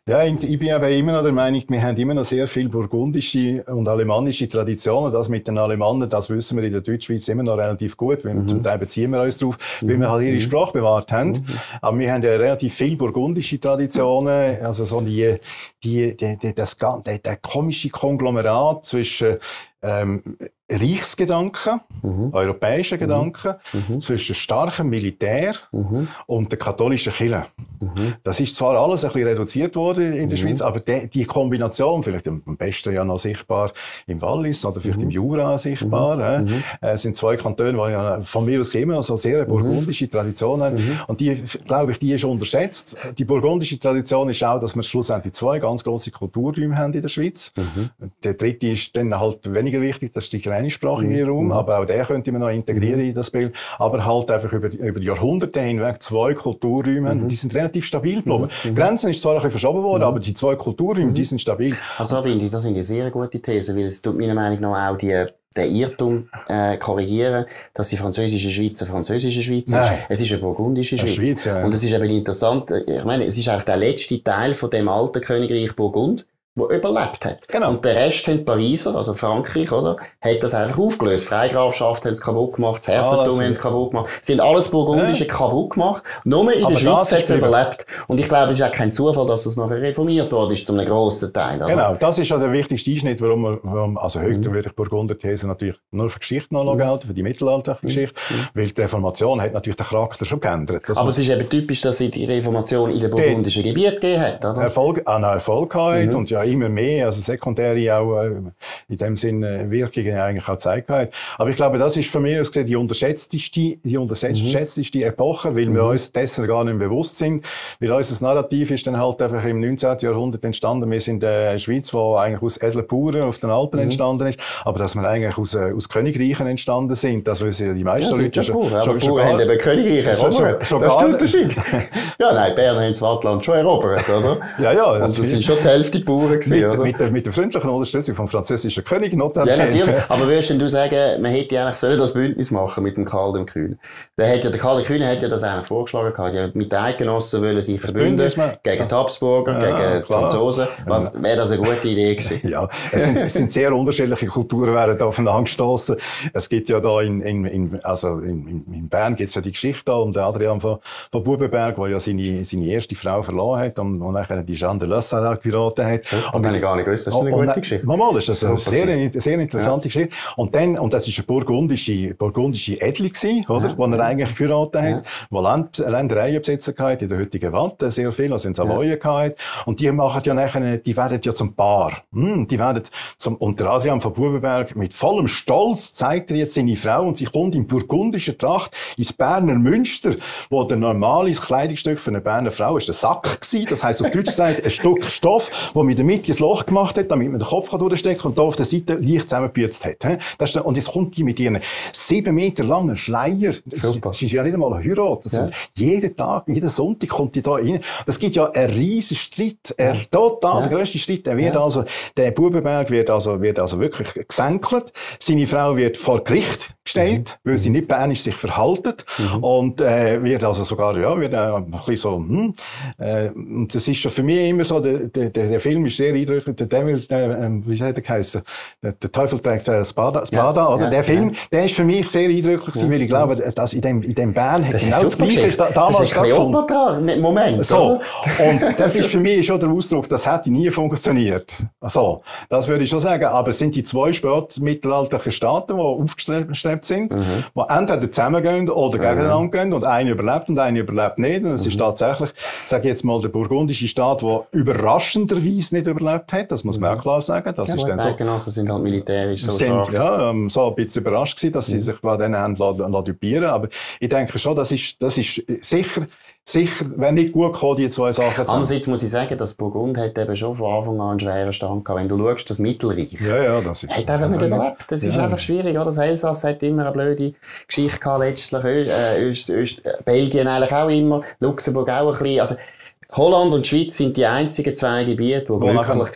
Ja, ich bin aber immer noch der Meinung, wir haben immer noch sehr viel burgundische und alemannische Traditionen. Das mit den Alemannen, das wissen wir in der Deutschschweiz immer noch relativ gut. Weil mhm. Zum Teil beziehen wir uns darauf, weil mhm. wir halt ihre Sprache bewahrt haben. Mhm. Aber wir haben ja relativ viel burgundische Traditionen. Also so die, die, die, die das, der, der komische Konglomerat zwischen ähm, Reichsgedanken, mhm. europäischen Gedanken, mhm. zwischen starkem Militär mhm. und der katholischen Kirche. Mhm. Das ist zwar alles ein bisschen reduziert worden in der mhm. Schweiz, aber de, die Kombination, vielleicht am besten ja noch sichtbar im Wallis oder vielleicht mhm. im Jura sichtbar, mhm. äh, äh, sind zwei Kantone, die ja von mir aus immer so sehr burgundische Tradition haben. Mhm. Und die, glaube ich, die ist unterschätzt. Die burgundische Tradition ist auch, dass wir schlussendlich zwei ganz grosse Kulturräume haben in der Schweiz. Mhm. Der dritte ist dann halt weniger wichtig, das ist die einsprachige mhm. Raum, aber auch den könnte man noch integrieren mhm. in das Bild. Aber halt einfach über, über Jahrhunderte hinweg zwei Kulturräume, mhm. die sind relativ stabil geblieben. Mhm. Grenzen ist zwar ein bisschen verschoben worden, mhm. aber die zwei Kulturräume, mhm. die sind stabil. Also das finde ich, das finde ich eine sehr gute These, weil es tut meiner Meinung nach auch die den Irrtum äh, korrigieren, dass die französische Schweiz eine französische Schweiz ist. Es ist eine burgundische Schweiz. Schweiz ja. Und es ist eben interessant, ich meine, es ist eigentlich der letzte Teil von dem alten Königreich Burgund, der überlebt hat. Genau. Und der Rest haben die Pariser, also Frankreich, oder, hat das einfach aufgelöst. Die Freigrafschaft haben es kaputt gemacht, das Herzogtum haben es kaputt gemacht. Es sind alles Burgundische äh. kaputt gemacht. Nur in aber der Schweiz hat es überlebt. Und ich glaube, es ist auch kein Zufall, dass es nachher reformiert worden ist, zu einem grossen Teil. Oder? Genau, das ist ja der wichtigste Einschnitt, warum wir, warum, also heute mhm. würde ich Burgunder-These natürlich nur für Geschichte noch mhm. gelten, für die mittelalterliche Geschichte, mhm. weil die Reformation hat natürlich den Charakter schon geändert. Das aber es ist eben typisch, dass es die Reformation in den burgundischen Gebieten gegeben hat, oder? Erfolg, an Erfolg mhm. und ja, immer mehr, also sekundäre auch äh, in dem Sinne äh, Wirkungen eigentlich auch gezeigt hat. Aber ich glaube, das ist von mir aus gesehen die unterschätzteste, die unterschätzteste mhm. Epoche, weil mhm. wir uns dessen gar nicht bewusst sind. Weil unser Narrativ ist dann halt einfach im neunzehnten Jahrhundert entstanden. Wir sind in der Schweiz, die eigentlich aus edlen Bauern auf den Alpen mhm. entstanden ist, aber dass wir eigentlich aus, äh, aus Königreichen entstanden sind, das wissen ja die meisten ja, Leute schon. Pur, schon, aber schon Bauern haben eben Königreiche erobert. Das ist der Unterschied. Ja, nein, Bern haben das Wattland schon erobert, oder? Ja, ja. Und das, das sind schon die Hälfte Bauern. Gewesen, mit, mit, der, mit der freundlichen Unterstützung vom französischen König, notwendig. Ja, natürlich. Aber würdest du sagen, man hätte eigentlich sollen das Bündnis machen mit dem Karl dem Kühne? Der, hat ja, der Karl der Kühne hat ja das eigentlich vorgeschlagen gehabt. Die haben mit den Eidgenossen wollen sich das verbünden Bündnis, gegen die Habsburger, ja, gegen die Franzosen. Wäre das eine gute Idee gewesen? Ja, es sind, es sind sehr unterschiedliche Kulturen, werden da aufeinander gestossen. Es gibt ja da in, in, in, also in, in Bern gibt's ja die Geschichte um den Adrian von, von Bubenberg, der ja seine, seine erste Frau verloren hat und, und nachher die Jeanne de Lassalle geraten hat. Und habe ich gar nicht gewusst, das ist eine gute dann, Geschichte. Mal, das ist eine sehr, sehr interessante ja. Geschichte. Und dann, und das war eine burgundische, burgundische Edli, oder? Ja. Wo er eigentlich geheiratet hat, wo Land, Ländereien besetzen hatte, in der heutigen Welt, sehr viel, also in Savoyen ja. Und die machen ja nachher, die werden ja zum Paar. Die werden zum, und der Adrian von Bubenberg mit vollem Stolz zeigt er jetzt seine Frau und sie kommt in burgundischer Tracht ins Berner Münster, wo der normale Kleidungsstück für eine Berner Frau ist ein Sack gewesen. Das heisst auf Deutsch gesagt, ein Stück Stoff, wo mit der Mitte ein Loch gemacht hat, damit man den Kopf durchstecken kann und der Seite leicht zusammengebürzt hat. Das ist, und jetzt kommt die mit ihren sieben Meter langen Schleier. Super. Das ist ja nicht einmal eine Heirat. Das ja. Jeden Tag, jeden Sonntag kommt die da rein. Das gibt ja einen riesen Streit. Er, total, ja. Der grösste Streit. Der, wird ja. also, der Bubenberg wird also, wird also wirklich gesenkelt. Seine Frau wird vor Gericht gestellt, mhm. weil sie nicht bernisch sich verhalten. Mhm. Und äh, wird also sogar, ja, wird äh, ein bisschen so, hm. Äh, und das ist schon für mich immer so, der, der, der Film ist sehr eindrücklich. Der Devil, der, äh, wie hat er geheißen? Der, der Teufel trägt das Prada, ja, oder? Ja, der Film, ja. der ist für mich sehr eindrücklich gewesen, ja, weil ich glaube, dass in dem, in dem Bern hat genau das Gleiche damals das stattgefunden. Mit Moment, so. Und das ist für mich schon der Ausdruck, das hätte nie funktioniert. So. Das würde ich schon sagen. Aber es sind die zwei spätmittelalterlichen Staaten, die aufgestrebt sind, mhm. die entweder zusammengehen oder gegeneinander mhm. gehen und einer überlebt und einer überlebt nicht. Und es mhm. ist tatsächlich, sage ich jetzt mal, der burgundische Staat, der überraschenderweise nicht überlebt hat. Das muss man mhm. auch klar sagen. Das ja, ist dann so. Eidgenossen sind halt militärisch so sind, stark. Ja, ähm, so ein bisschen überrascht gewesen, dass mhm. sie sich bei denen haben dupieren lassen. Aber ich denke schon, das ist, das ist sicher, sicher, wenn nicht gut kommt, die zwei Sachen zusammen. Andererseits muss ich sagen, dass Burgund hat eben schon von Anfang an einen schweren Stand gehabt. Wenn du schaust, das Mittelreich. Ja, ja, das ist. Hat einfach nicht überlebt. Das ja. ist einfach schwierig, oder? Das Elsass hat immer eine blöde Geschichte gehabt, letztlich. Ö Ö Ö Belgien eigentlich auch immer. Luxemburg auch ein bisschen. Also, Holland und Schweiz sind die einzigen zwei Gebiete, die glücklich waren aus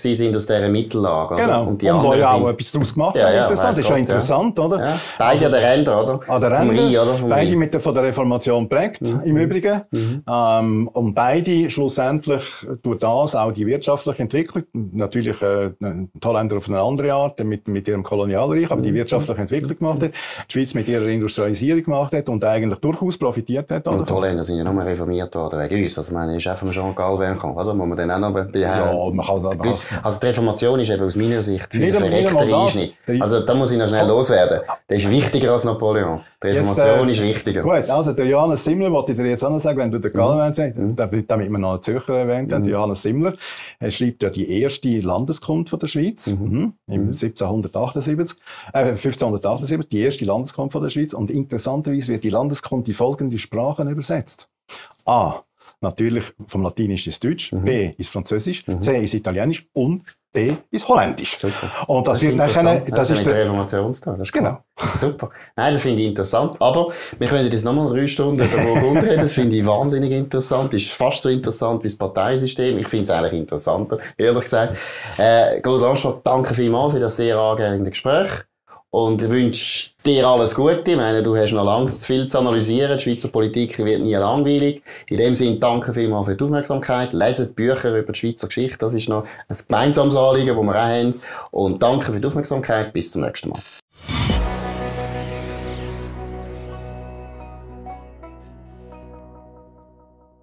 dieser Mittellage. Oder? Genau. Und die haben ja auch etwas daraus gemacht. Ja, ja, das ist schon interessant, ja. oder? Ja. Beide an den Rändern, oder? An den Rändern. Rhein, oder? Vom beide mit der, von der Reformation prägt, mhm. im Übrigen. Mhm. Ähm, und beide schlussendlich durch das auch die wirtschaftliche Entwicklung. Natürlich äh, die Holländer auf eine andere Art, mit, mit ihrem Kolonialreich, aber die wirtschaftliche Entwicklung gemacht hat. Die Schweiz mit ihrer Industrialisierung gemacht hat und eigentlich durchaus profitiert hat. Oder? Und die Holländer sind ja nochmal reformiert worden wegen uns. Also, meine, ist einfach mal Kann, oder? Muss man dann auch noch ja, man kann das also, also die Reformation ist eben aus meiner Sicht viel verreckter Einschnitt. Also da muss ich noch schnell loswerden. Der ist wichtiger als Napoleon. Die Reformation jetzt, äh, ist wichtiger. Gut, also der Johannes Simler wollte ich dir jetzt auch noch sagen, wenn du den Gallen sagst, mhm. damit wir noch einen Zürcher erwähnt haben, mhm. Johannes Simler, er schreibt ja die erste Landeskund von der Schweiz, mhm. im siebzehnhundertachtundsiebzig, äh, fünfzehnhundertachtundsiebzig, die erste Landeskund von der Schweiz, und interessanterweise wird die Landeskund in folgende Sprachen übersetzt. A. Natürlich vom Latinischen ins Deutsch, mhm. B ins Französisch, mhm. C ins Italienisch und D ins Holländisch. Super. Und das, das wird nachher, das ja, ist der Reformationstag. Das ist genau. Super. Nein, das finde ich interessant. Aber wir können jetzt nochmal drei Stunden über Burgund reden. Das finde ich wahnsinnig interessant. Ist fast so interessant wie das Parteisystem. Ich finde es eigentlich interessanter, ehrlich gesagt. Äh, Claude Longchamp, danke vielmals für das sehr angeregende Gespräch. Und wünsche dir alles Gute. Ich meine, du hast noch lange zu viel zu analysieren. Die Schweizer Politik wird nie langweilig. In dem Sinne, danke vielmals für die Aufmerksamkeit. Leset Bücher über die Schweizer Geschichte. Das ist noch ein gemeinsames Anliegen, das wir auch haben. Und danke für die Aufmerksamkeit. Bis zum nächsten Mal.